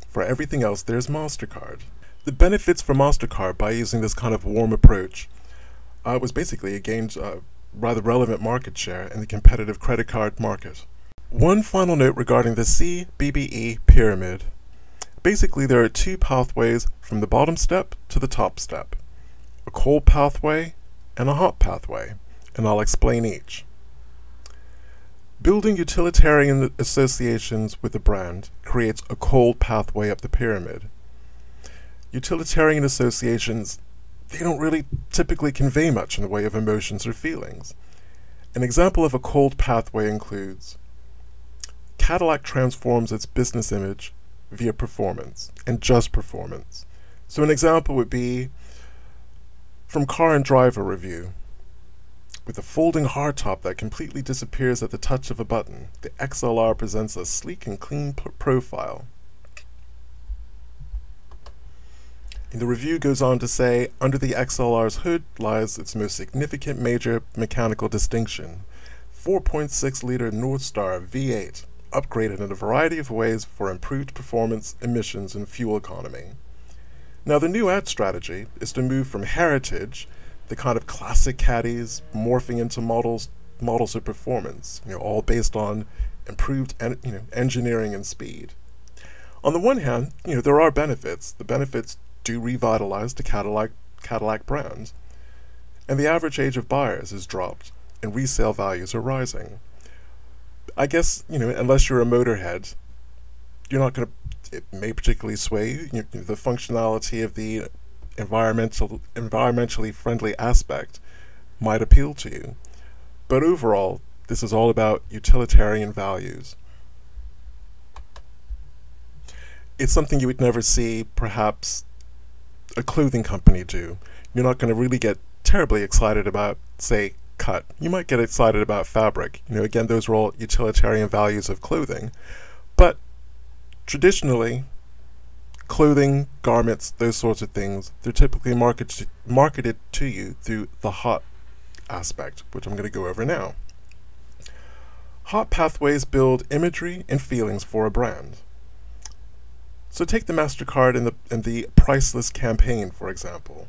For everything else, there's MasterCard." The benefits for MasterCard by using this kind of warm approach was basically it gained rather relevant market share in the competitive credit card market. One final note regarding the CBBE pyramid. Basically, there are two pathways from the bottom step to the top step, a cold pathway and a hot pathway, and I'll explain each. Building utilitarian associations with a brand creates a cold pathway up the pyramid. Utilitarian associations, they don't really typically convey much in the way of emotions or feelings. An example of a cold pathway includes Cadillac transforms its business image via performance, and just performance. So an example would be from Car and Driver review. With a folding hardtop that completely disappears at the touch of a button, the XLR presents a sleek and clean profile. And the review goes on to say, under the XLR's hood lies its most significant major mechanical distinction, 4.6-liter Northstar V8, upgraded in a variety of ways for improved performance, emissions, and fuel economy. Now, the new ad strategy is to move from heritage, the kind of classic caddies, morphing into models of performance, all based on improved engineering and speed. On the one hand, there are benefits. The benefits do revitalize the Cadillac brand, and the average age of buyers is dropped, and resale values are rising. I guess, unless you're a motorhead, you're not going to, it may particularly sway the functionality of the environmentally friendly aspect might appeal to you. But overall, this is all about utilitarian values. It's something you would never see, perhaps, a clothing company do. You're not going to really get terribly excited about, say, cut. You might get excited about fabric. You know, again, those are all utilitarian values of clothing. But traditionally, clothing, garments, those sorts of things, they're typically marketed to you through the hot aspect, which I'm going to go over now. Hot pathways build imagery and feelings for a brand. So take the MasterCard and the Priceless campaign, for example.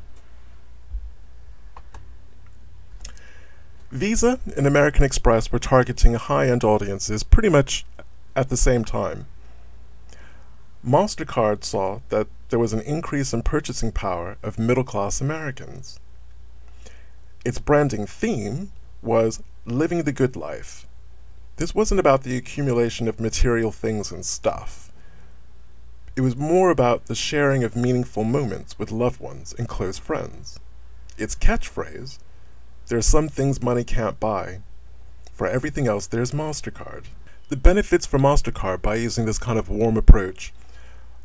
Visa and American Express were targeting high-end audiences pretty much at the same time. MasterCard saw that there was an increase in purchasing power of middle-class Americans. Its branding theme was living the good life. This wasn't about the accumulation of material things and stuff. It was more about the sharing of meaningful moments with loved ones and close friends. Its catchphrase, "There are some things money can't buy. For everything else, there's MasterCard." The benefits for MasterCard by using this kind of warm approach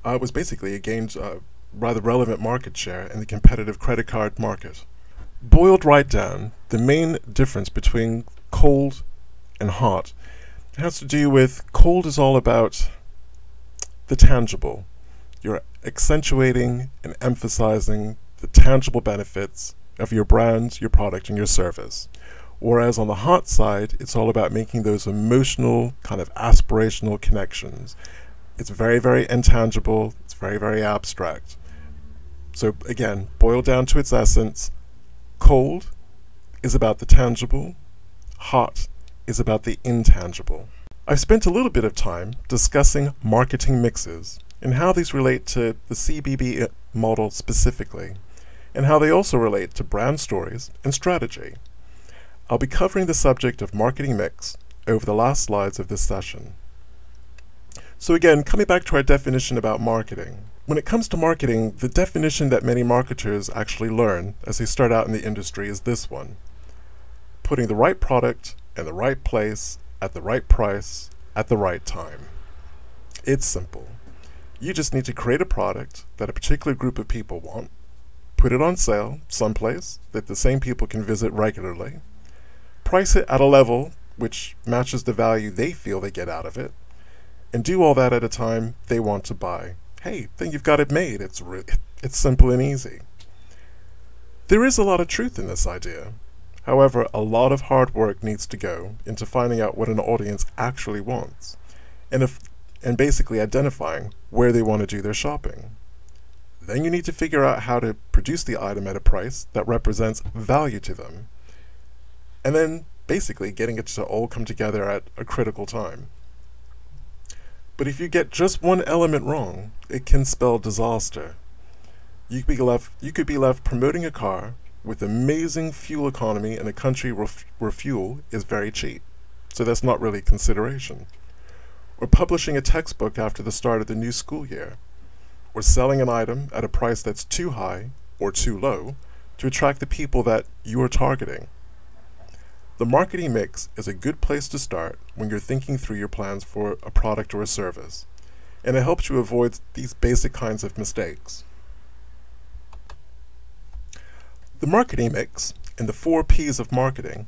was basically it gained rather relevant market share in the competitive credit card market. Boiled right down, the main difference between cold and hot has to do with cold is all about the tangible. You're accentuating and emphasizing the tangible benefits of your brand, your product, and your service. Whereas on the hot side, it's all about making those emotional, kind of aspirational connections. It's very, very intangible. It's very, very abstract. So again, boiled down to its essence, cold is about the tangible, hot is about the intangible. I've spent a little bit of time discussing marketing mixes and how these relate to the CBB model specifically, and how they also relate to brand stories and strategy. I'll be covering the subject of marketing mix over the last slides of this session. So again, coming back to our definition about marketing. When it comes to marketing, the definition that many marketers actually learn as they start out in the industry is this one: putting the right product in the right place, at the right price, at the right time. It's simple. You just need to create a product that a particular group of people want, put it on sale someplace that the same people can visit regularly, price it at a level which matches the value they feel they get out of it, and do all that at a time they want to buy. Hey, then you've got it made. It's simple and easy. There is a lot of truth in this idea. However, a lot of hard work needs to go into finding out what an audience actually wants, and basically identifying where they want to do their shopping. Then you need to figure out how to produce the item at a price that represents value to them. And then basically getting it to all come together at a critical time. But if you get just one element wrong, it can spell disaster. You could be left promoting a car with amazing fuel economy in a country where fuel is very cheap. So that's not really consideration. Or publishing a textbook after the start of the new school year. Or selling an item at a price that's too high or too low to attract the people that you are targeting. The marketing mix is a good place to start when you're thinking through your plans for a product or a service, and it helps you avoid these basic kinds of mistakes. The marketing mix and the 4 P's of marketing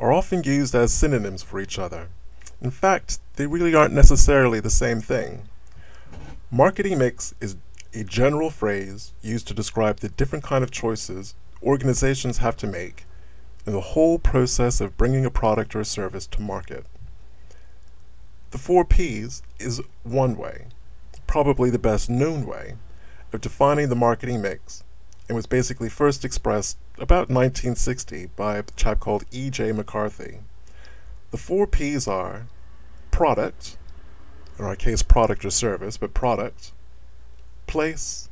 are often used as synonyms for each other. In fact, they really aren't necessarily the same thing. Marketing mix is a general phrase used to describe the different kind of choices organizations have to make in the whole process of bringing a product or a service to market. The 4 P's is one way, probably the best known way, of defining the marketing mix, and was basically first expressed about 1960 by a chap called E.J. McCarthy. The 4 P's are product, in our case product or service, but product, place,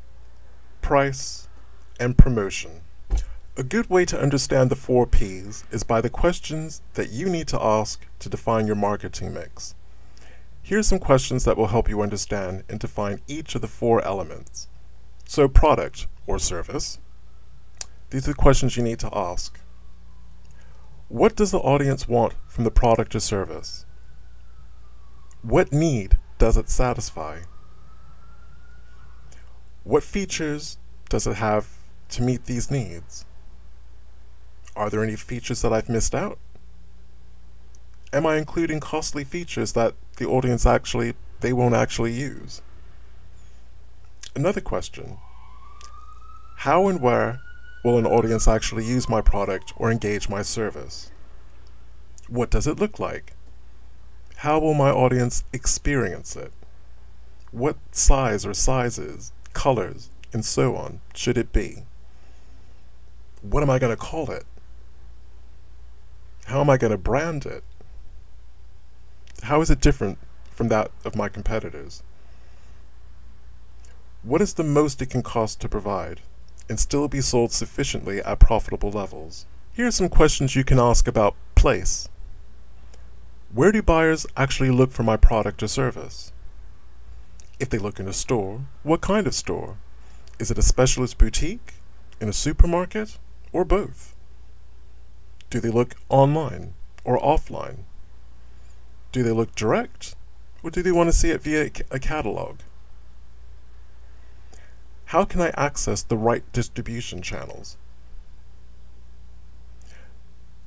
price, and promotion. A good way to understand the 4 P's is by the questions that you need to ask to define your marketing mix. Here's some questions that will help you understand and define each of the four elements. So product or service. These are the questions you need to ask. What does the audience want from the product or service? What need does it satisfy? What features does it have to meet these needs? Are there any features that I've missed out? Am I including costly features that the audience won't actually use? Another question, how and where will an audience actually use my product or engage my service? What does it look like? How will my audience experience it? What size or sizes, colors, and so on should it be? What am I going to call it? How am I going to brand it? How is it different from that of my competitors? What is the most it can cost to provide and still be sold sufficiently at profitable levels? Here are some questions you can ask about place. Where do buyers actually look for my product or service? If they look in a store, what kind of store? Is it a specialist boutique, in a supermarket, or both? Do they look online or offline? Do they look direct, or do they want to see it via a catalog? How can I access the right distribution channels?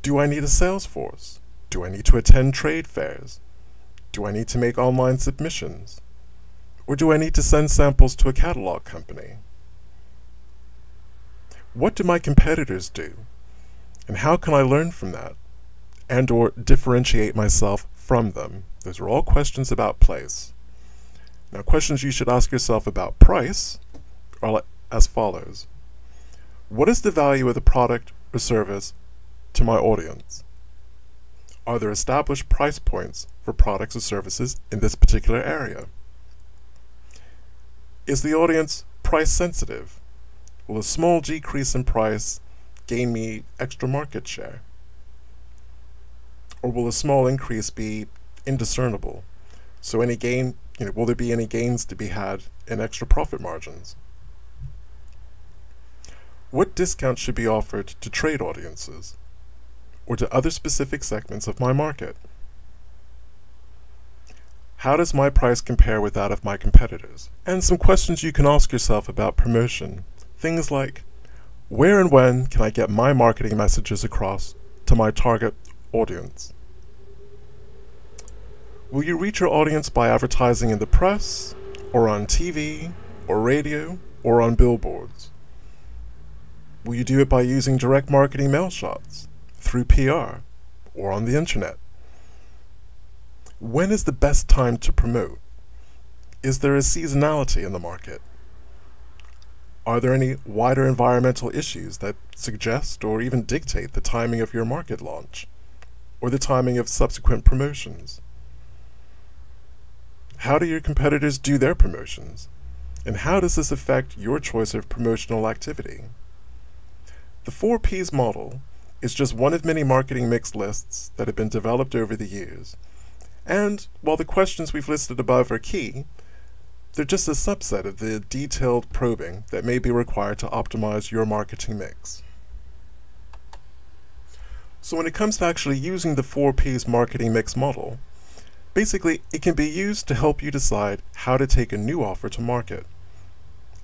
Do I need a sales force? Do I need to attend trade fairs? Do I need to make online submissions? Or do I need to send samples to a catalog company? What do my competitors do? And how can I learn from that and or differentiate myself from them? Those are all questions about place. Now, questions you should ask yourself about price are as follows. What is the value of the product or service to my audience? Are there established price points for products or services in this particular area? Is the audience price sensitive? Will a small decrease in price gain me extra market share? Or will a small increase be indiscernible? So any gain, will there be any gains to be had in extra profit margins? What discounts should be offered to trade audiences or to other specific segments of my market? How does my price compare with that of my competitors? And some questions you can ask yourself about promotion. Things like, where and when can I get my marketing messages across to my target audience? Will you reach your audience by advertising in the press, or on TV, or radio, or on billboards? Will you do it by using direct marketing mail shots, through PR, or on the internet? When is the best time to promote? Is there a seasonality in the market? Are there any wider environmental issues that suggest or even dictate the timing of your market launch, or the timing of subsequent promotions? How do your competitors do their promotions, and how does this affect your choice of promotional activity? The 4Ps model is just one of many marketing mix lists that have been developed over the years, and while the questions we've listed above are key, they're just a subset of the detailed probing that may be required to optimize your marketing mix. So when it comes to actually using the 4Ps marketing mix model, basically it can be used to help you decide how to take a new offer to market.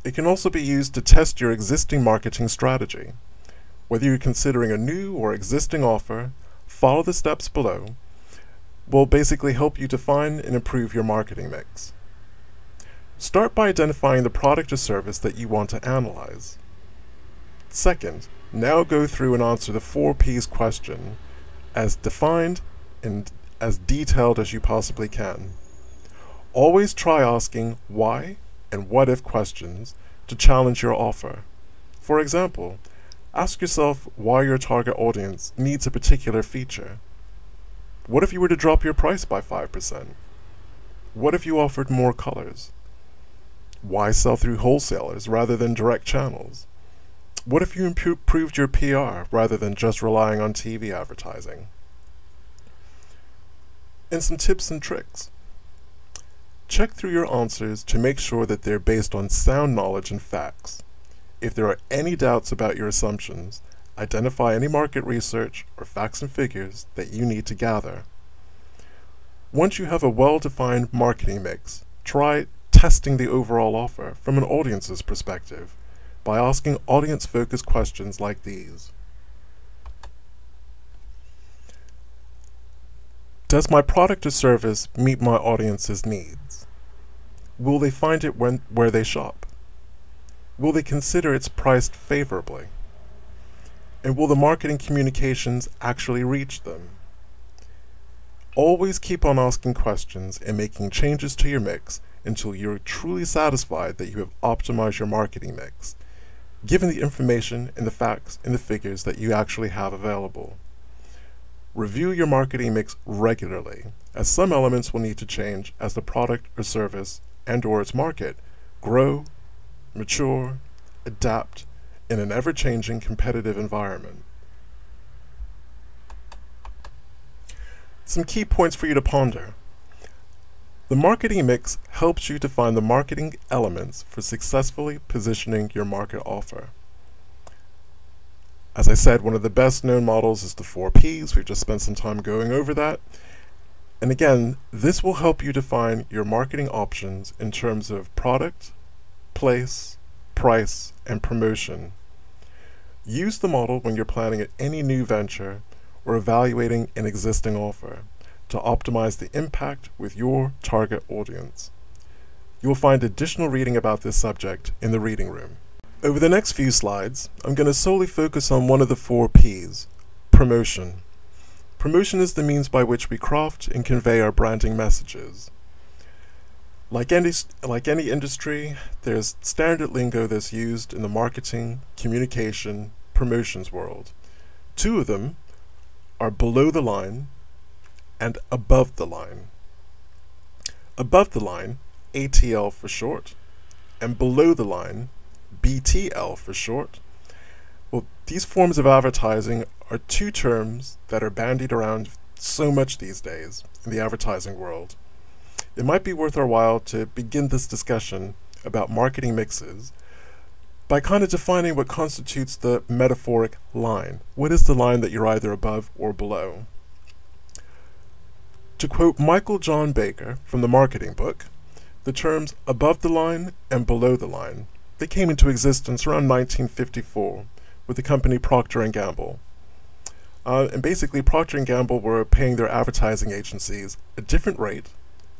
It can also be used to test your existing marketing strategy. Whether you're considering a new or existing offer, follow the steps below will basically help you define and improve your marketing mix. Start by identifying the product or service that you want to analyze. Second, now go through and answer the 4Ps question as defined and as detailed as you possibly can. Always try asking why and what if questions to challenge your offer. For example, ask yourself why your target audience needs a particular feature. What if you were to drop your price by 5%? What if you offered more colors? Why sell through wholesalers rather than direct channels? What if you improved your PR rather than just relying on TV advertising? And some tips and tricks. Check through your answers to make sure that they're based on sound knowledge and facts. If there are any doubts about your assumptions, identify any market research or facts and figures that you need to gather. Once you have a well-defined marketing mix, try testing the overall offer from an audience's perspective by asking audience-focused questions like these. Does my product or service meet my audience's needs? Will they find it where they shop? Will they consider it's priced favorably? And will the marketing communications actually reach them? Always keep on asking questions and making changes to your mix until you're truly satisfied that you have optimized your marketing mix, given the information and the facts and the figures that you actually have available. Review your marketing mix regularly, as some elements will need to change as the product or service and/or its market grow, mature, adapt in an ever-changing competitive environment. Some key points for you to ponder. The marketing mix helps you define the marketing elements for successfully positioning your market offer. As I said, one of the best known models is the 4 Ps. We've just spent some time going over that. And again, this will help you define your marketing options in terms of product, place, price, and promotion. Use the model when you're planning any new venture or evaluating an existing offer to optimize the impact with your target audience. You will find additional reading about this subject in the reading room. Over the next few slides, I'm going to solely focus on one of the 4 Ps, promotion. Promotion is the means by which we craft and convey our branding messages. Like any industry, there's standard lingo that's used in the marketing, communication, promotions world. Two of them are below the line and above the line. Above the line, ATL for short, and below the line, BTL for short. Well, these forms of advertising are two terms that are bandied around so much these days in the advertising world. It might be worth our while to begin this discussion about marketing mixes by kind of defining what constitutes the metaphoric line. What is the line that you're either above or below? To quote Michael John Baker from the marketing book, the terms above the line and below the line, they came into existence around 1954 with the company Procter and Gamble. And basically Procter and Gamble were paying their advertising agencies a different rate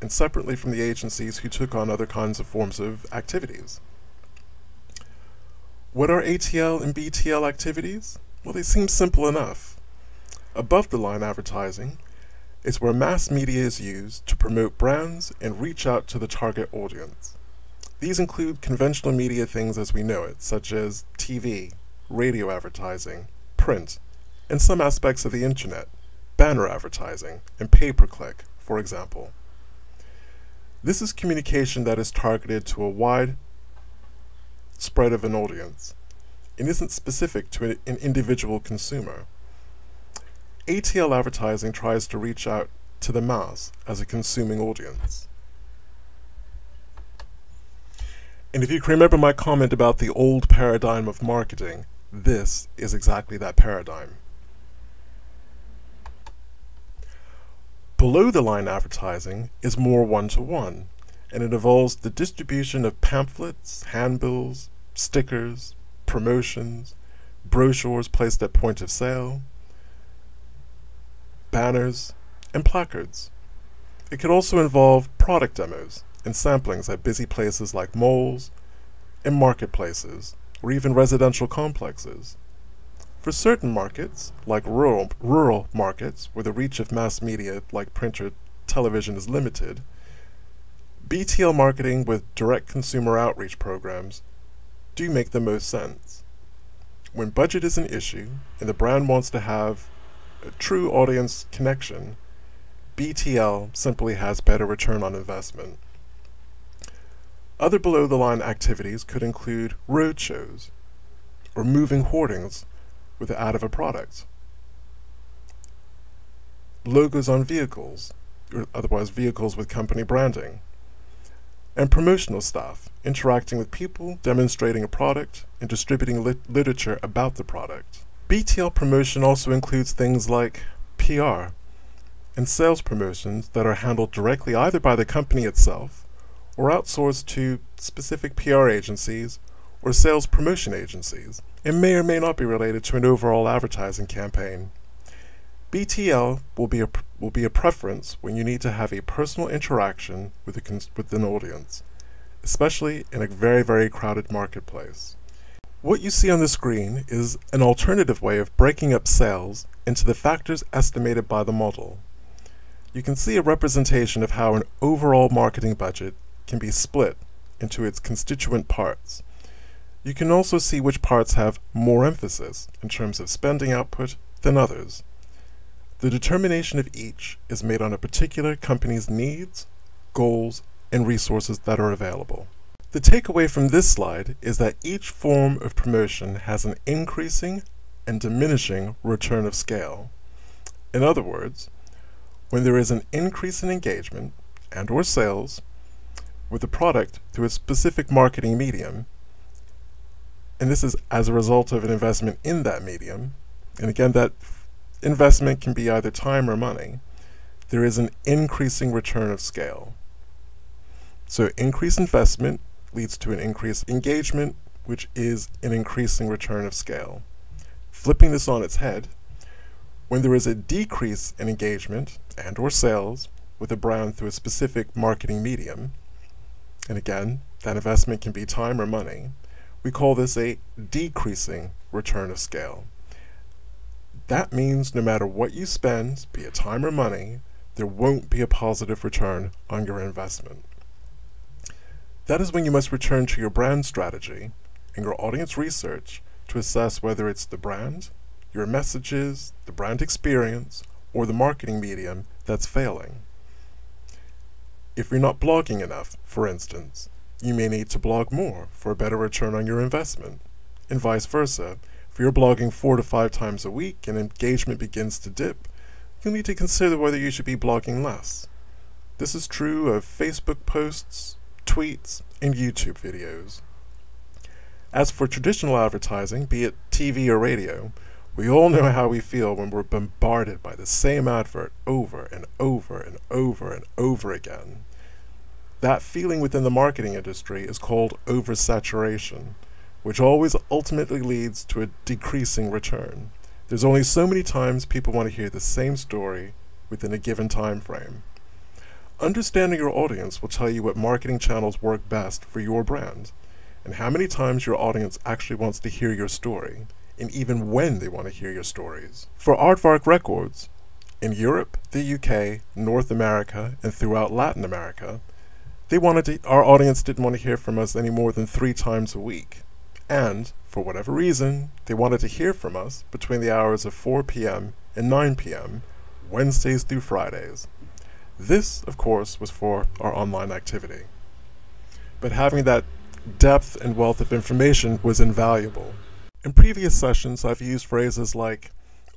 and separately from the agencies who took on other kinds of forms of activities. What are ATL and BTL activities? Well, they seem simple enough. Above the line advertising is where mass media is used to promote brands and reach out to the target audience. These include conventional media things as we know it, such as TV, radio advertising, print, and some aspects of the internet, banner advertising, and pay-per-click, for example. This is communication that is targeted to a wide spread of an audience and isn't specific to an individual consumer. ATL advertising tries to reach out to the mass as a consuming audience. And if you can remember my comment about the old paradigm of marketing, this is exactly that paradigm. Below the line advertising is more one-to-one, and it involves the distribution of pamphlets, handbills, stickers, promotions, brochures placed at point of sale, banners, and placards. It can also involve product demos and samplings at busy places like malls and marketplaces, or even residential complexes. For certain markets, like rural markets, where the reach of mass media like print or television is limited, BTL marketing with direct consumer outreach programs do make the most sense. When budget is an issue and the brand wants to have a true audience connection, BTL simply has better return on investment. Other below-the-line activities could include road shows or moving hoardings with the ad of a product, logos on vehicles, or otherwise vehicles with company branding, and promotional stuff, interacting with people, demonstrating a product, and distributing literature about the product. BTL promotion also includes things like PR and sales promotions that are handled directly either by the company itself or outsourced to specific PR agencies or sales promotion agencies, and may or may not be related to an overall advertising campaign. BTL will be a preference when you need to have a personal interaction with an audience, especially in a very, very crowded marketplace. What you see on the screen is an alternative way of breaking up sales into the factors estimated by the model. You can see a representation of how an overall marketing budget can be split into its constituent parts. You can also see which parts have more emphasis in terms of spending output than others. The determination of each is made on a particular company's needs, goals, and resources that are available. The takeaway from this slide is that each form of promotion has an increasing and diminishing return of scale. In other words, when there is an increase in engagement and/or sales with a product through a specific marketing medium, and this is as a result of an investment in that medium, and again, that investment can be either time or money, there is an increasing return of scale. So increased investment leads to an increased engagement, which is an increasing return of scale. Flipping this on its head, when there is a decrease in engagement and/or sales with a brand through a specific marketing medium, and again, that investment can be time or money, we call this a decreasing return of scale. That means no matter what you spend, be it time or money, there won't be a positive return on your investment. That is when you must return to your brand strategy and your audience research to assess whether it's the brand, your messages, the brand experience, or the marketing medium that's failing. If you're not blogging enough, for instance, you may need to blog more for a better return on your investment, and vice versa. If you're blogging 4 to 5 times a week and engagement begins to dip, you'll need to consider whether you should be blogging less. This is true of Facebook posts, tweets, and YouTube videos. As for traditional advertising, be it TV or radio, we all know how we feel when we're bombarded by the same advert over and over and over and over again. That feeling within the marketing industry is called oversaturation, which always ultimately leads to a decreasing return. There's only so many times people want to hear the same story within a given time frame. Understanding your audience will tell you what marketing channels work best for your brand, and how many times your audience actually wants to hear your story, and even when they want to hear your stories. For Aardvark Records, in Europe, the UK, North America, and throughout Latin America, our audience didn't want to hear from us any more than 3 times a week. And, for whatever reason, they wanted to hear from us between the hours of 4 p.m. and 9 p.m., Wednesdays through Fridays. This, of course, was for our online activity. But having that depth and wealth of information was invaluable. In previous sessions, I've used phrases like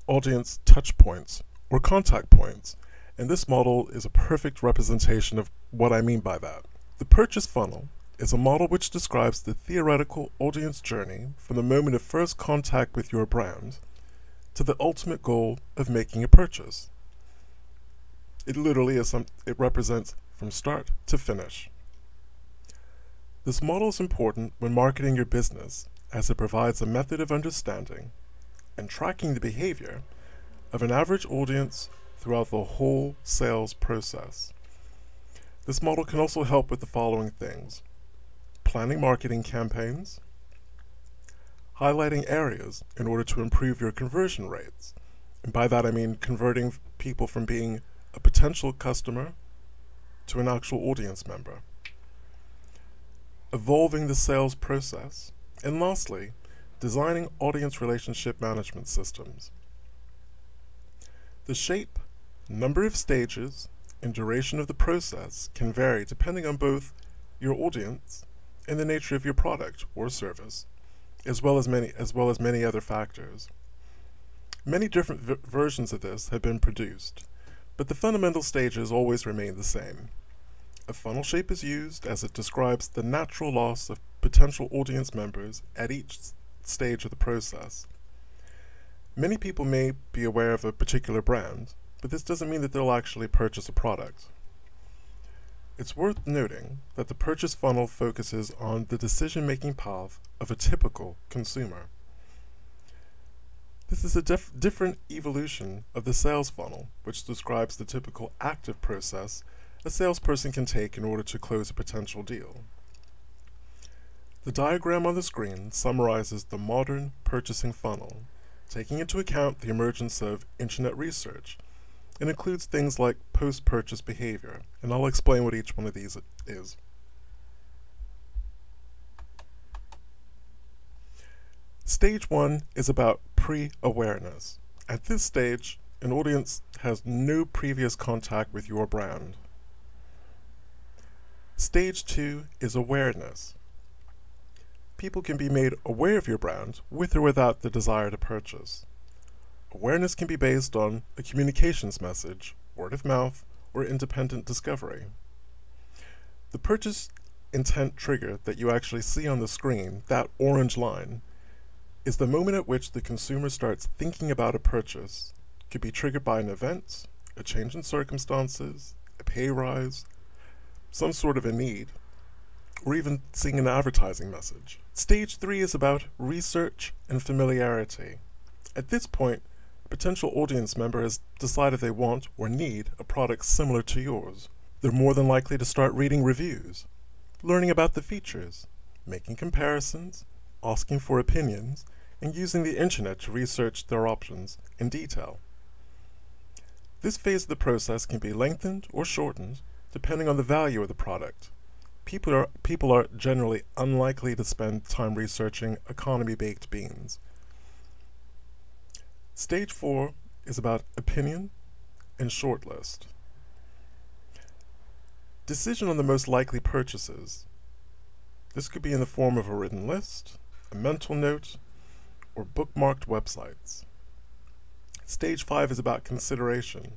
audience touchpoints or contact points, and this model is a perfect representation of what I mean by that. The purchase funnel is a model which describes the theoretical audience journey from the moment of first contact with your brand to the ultimate goal of making a purchase. It literally is it represents from start to finish. This model is important when marketing your business, as it provides a method of understanding and tracking the behavior of an average audience throughout the whole sales process. This model can also help with the following things: planning marketing campaigns, highlighting areas in order to improve your conversion rates, and by that I mean converting people from being a potential customer to an actual audience member, evolving the sales process, and lastly, designing audience relationship management systems. The shape, number of stages, and duration of the process can vary depending on both your audience and the nature of your product or service, as well as many other factors. Many different versions of this have been produced, but the fundamental stages always remain the same. A funnel shape is used as it describes the natural loss of potential audience members at each stage of the process. Many people may be aware of a particular brand, but this doesn't mean that they'll actually purchase a product. It's worth noting that the purchase funnel focuses on the decision-making path of a typical consumer. This is a different evolution of the sales funnel, which describes the typical active process a salesperson can take in order to close a potential deal. The diagram on the screen summarizes the modern purchasing funnel, taking into account the emergence of internet research, and includes things like post-purchase behavior, and I'll explain what each one of these is. Stage one is about pre-awareness. At this stage, an audience has no previous contact with your brand. Stage two is awareness. People can be made aware of your brand with or without the desire to purchase. Awareness can be based on a communications message, word of mouth, or independent discovery. The purchase intent trigger that you actually see on the screen, that orange line, is the moment at which the consumer starts thinking about a purchase. It could be triggered by an event, a change in circumstances, a pay rise, some sort of a need, or even seeing an advertising message. Stage three is about research and familiarity. At this point, a potential audience member has decided they want or need a product similar to yours. They're more than likely to start reading reviews, learning about the features, making comparisons, asking for opinions, and using the internet to research their options in detail. This phase of the process can be lengthened or shortened depending on the value of the product. People are generally unlikely to spend time researching economy baked beans. Stage four is about opinion and shortlist. Decision on the most likely purchases. This could be in the form of a written list, a mental note, or bookmarked websites. Stage five is about consideration,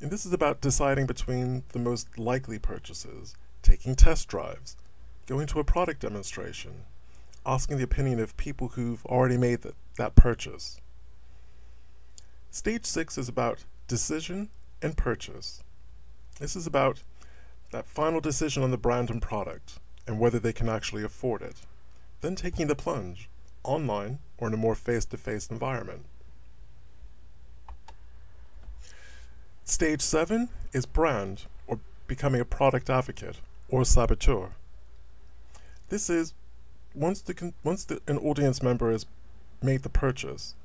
and this is about deciding between the most likely purchases, taking test drives, going to a product demonstration, asking the opinion of people who've already made that purchase. Stage six is about decision and purchase. This is about that final decision on the brand and product, and whether they can actually afford it, then taking the plunge, online or in a more face-to-face environment. Stage seven is brand, or becoming a product advocate, or saboteur. This is, once an audience member has made the purchase,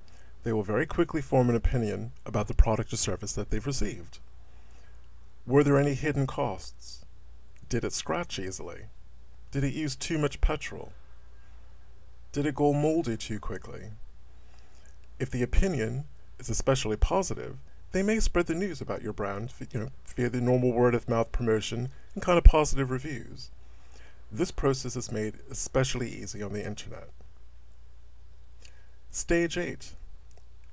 they will very quickly form an opinion about the product or service that they've received. Were there any hidden costs? Did it scratch easily? Did it use too much petrol? Did it go moldy too quickly? If the opinion is especially positive, they may spread the news about your brand via the normal word-of-mouth promotion and kind of positive reviews. This process is made especially easy on the internet. Stage eight.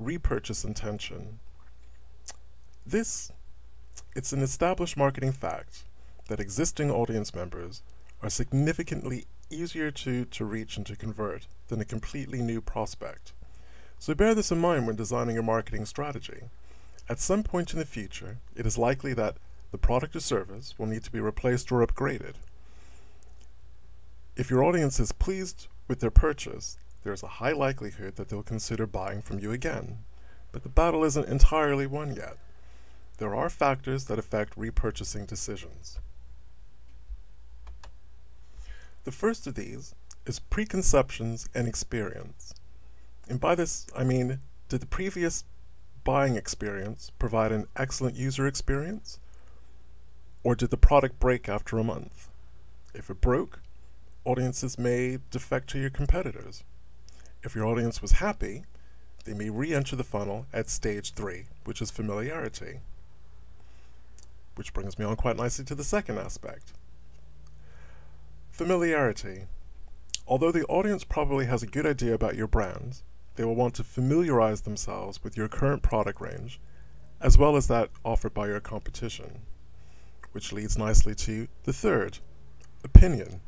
Repurchase intention. It's an established marketing fact that existing audience members are significantly easier to reach and to convert than a completely new prospect. So bear this in mind when designing your marketing strategy. At some point in the future, it is likely that the product or service will need to be replaced or upgraded. If your audience is pleased with their purchase, there's a high likelihood that they'll consider buying from you again. But the battle isn't entirely won yet. There are factors that affect repurchasing decisions. The first of these is preconceptions and experience. And by this, I mean, did the previous buying experience provide an excellent user experience? Or did the product break after a month? If it broke, audiences may defect to your competitors. If your audience was happy, they may re-enter the funnel at stage three, which is familiarity. Which brings me on quite nicely to the second aspect. Familiarity. Although the audience probably has a good idea about your brand, they will want to familiarize themselves with your current product range, as well as that offered by your competition, which leads nicely to the third, opinion.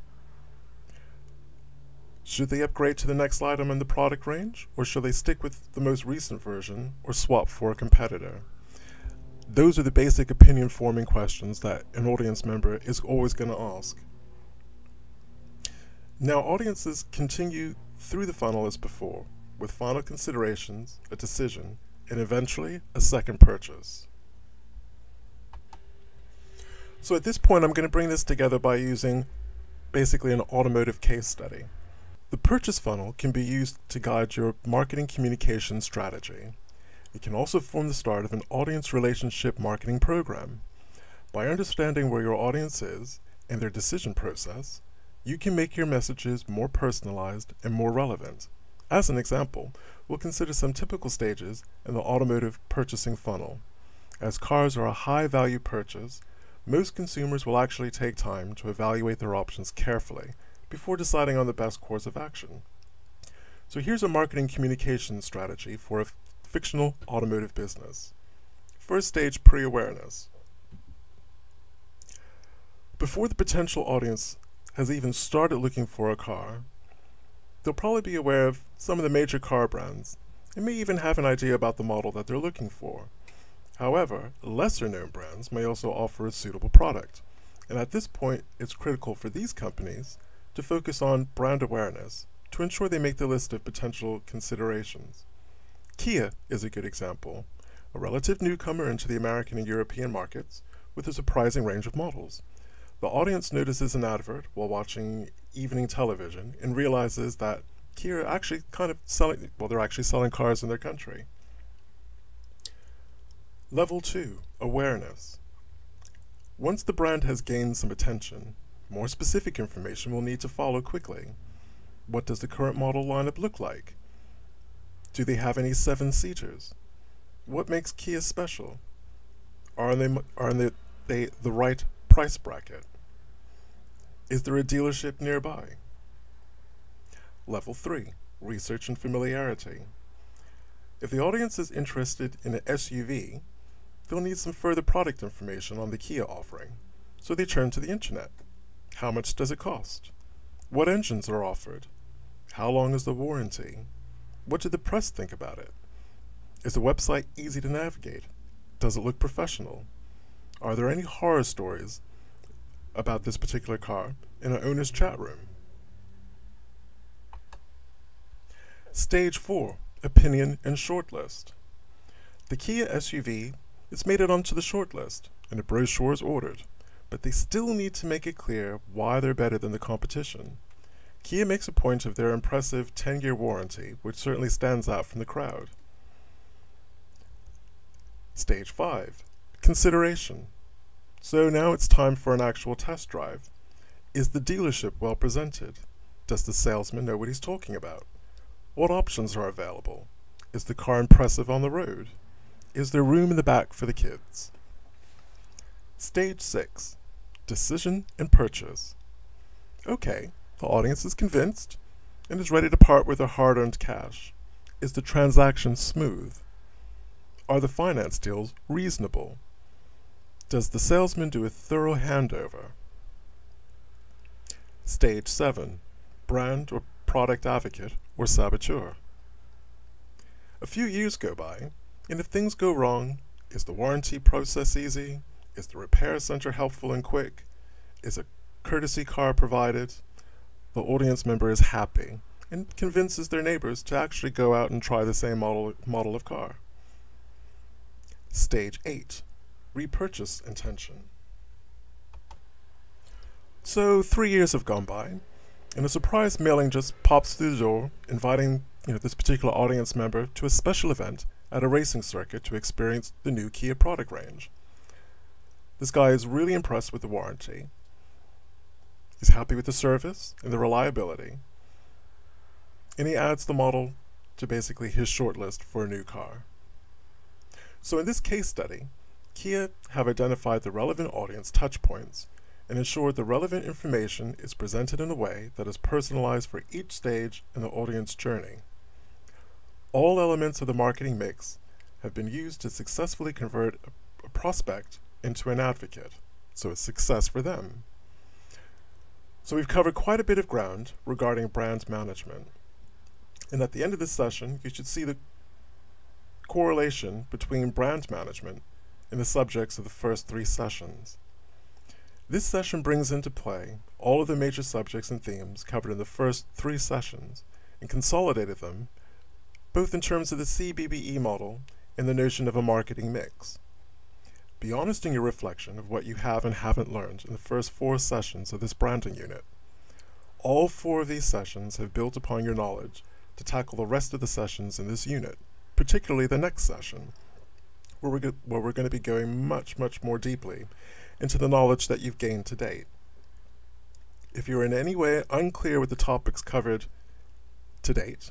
Should they upgrade to the next item in the product range, or should they stick with the most recent version or swap for a competitor? Those are the basic opinion forming questions that an audience member is always going to ask. Now, audiences continue through the funnel as before, with final considerations, a decision, and eventually a second purchase. So at this point, I'm going to bring this together by using basically an automotive case study. The purchase funnel can be used to guide your marketing communication strategy. It can also form the start of an audience relationship marketing program. By understanding where your audience is and their decision process, you can make your messages more personalized and more relevant. As an example, we'll consider some typical stages in the automotive purchasing funnel. As cars are a high-value purchase, most consumers will actually take time to evaluate their options carefully before deciding on the best course of action. So here's a marketing communication strategy for a fictional automotive business. First stage, pre-awareness. Before the potential audience has even started looking for a car, they'll probably be aware of some of the major car brands and may even have an idea about the model that they're looking for. However, lesser-known brands may also offer a suitable product, and at this point, it's critical for these companies to focus on brand awareness to ensure they make the list of potential considerations. Kia is a good example, a relative newcomer into the American and European markets with a surprising range of models. The audience notices an advert while watching evening television and realizes that Kia are actually selling cars in their country. Level 2, awareness. Once the brand has gained some attention, more specific information will need to follow quickly. What does the current model lineup look like? Do they have any 7-seaters? What makes Kia special? Are they the right price bracket? Is there a dealership nearby? Level 3, research and familiarity. If the audience is interested in an SUV, they'll need some further product information on the Kia offering, so they turn to the internet. How much does it cost? What engines are offered? How long is the warranty? What did the press think about it? Is the website easy to navigate? Does it look professional? Are there any horror stories about this particular car in an owner's chat room? Stage 4, opinion and shortlist. The Kia SUV has made it onto the shortlist and a brochure is ordered, but they still need to make it clear why they're better than the competition. Kia makes a point of their impressive 10-year warranty, which certainly stands out from the crowd. Stage 5, consideration. So now it's time for an actual test drive. Is the dealership well presented? Does the salesman know what he's talking about? What options are available? Is the car impressive on the road? Is there room in the back for the kids? Stage 6, decision and purchase. Okay, the audience is convinced and is ready to part with their hard-earned cash. Is the transaction smooth? Are the finance deals reasonable? Does the salesman do a thorough handover? Stage 7, brand or product advocate or saboteur. A few years go by, and if things go wrong, is the warranty process easy? Is the repair center helpful and quick? Is a courtesy car provided? The audience member is happy and convinces their neighbors to actually go out and try the same model of car. Stage 8, repurchase intention. So 3 years have gone by, and a surprise mailing just pops through the door, inviting this particular audience member to a special event at a racing circuit to experience the new Kia product range. This guy is really impressed with the warranty. He's happy with the service and the reliability, and he adds the model to basically his shortlist for a new car. So in this case study, Kia have identified the relevant audience touchpoints and ensured the relevant information is presented in a way that is personalized for each stage in the audience journey. All elements of the marketing mix have been used to successfully convert a prospect into an advocate, So it's success for them. So we've covered quite a bit of ground regarding brand management. And at the end of this session, you should see the correlation between brand management and the subjects of the first three sessions. This session brings into play all of the major subjects and themes covered in the first three sessions and consolidated them, both in terms of the CBBE model and the notion of a marketing mix. Be honest in your reflection of what you have and haven't learned in the first four sessions of this branding unit. All four of these sessions have built upon your knowledge to tackle the rest of the sessions in this unit, particularly the next session, where we're going to be going much more deeply into the knowledge that you've gained to date. If you're in any way unclear with the topics covered to date,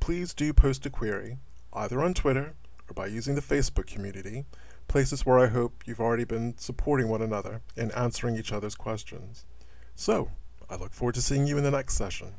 please do post a query, either on Twitter or by using the Facebook community, places where I hope you've already been supporting one another and answering each other's questions. So, I look forward to seeing you in the next session.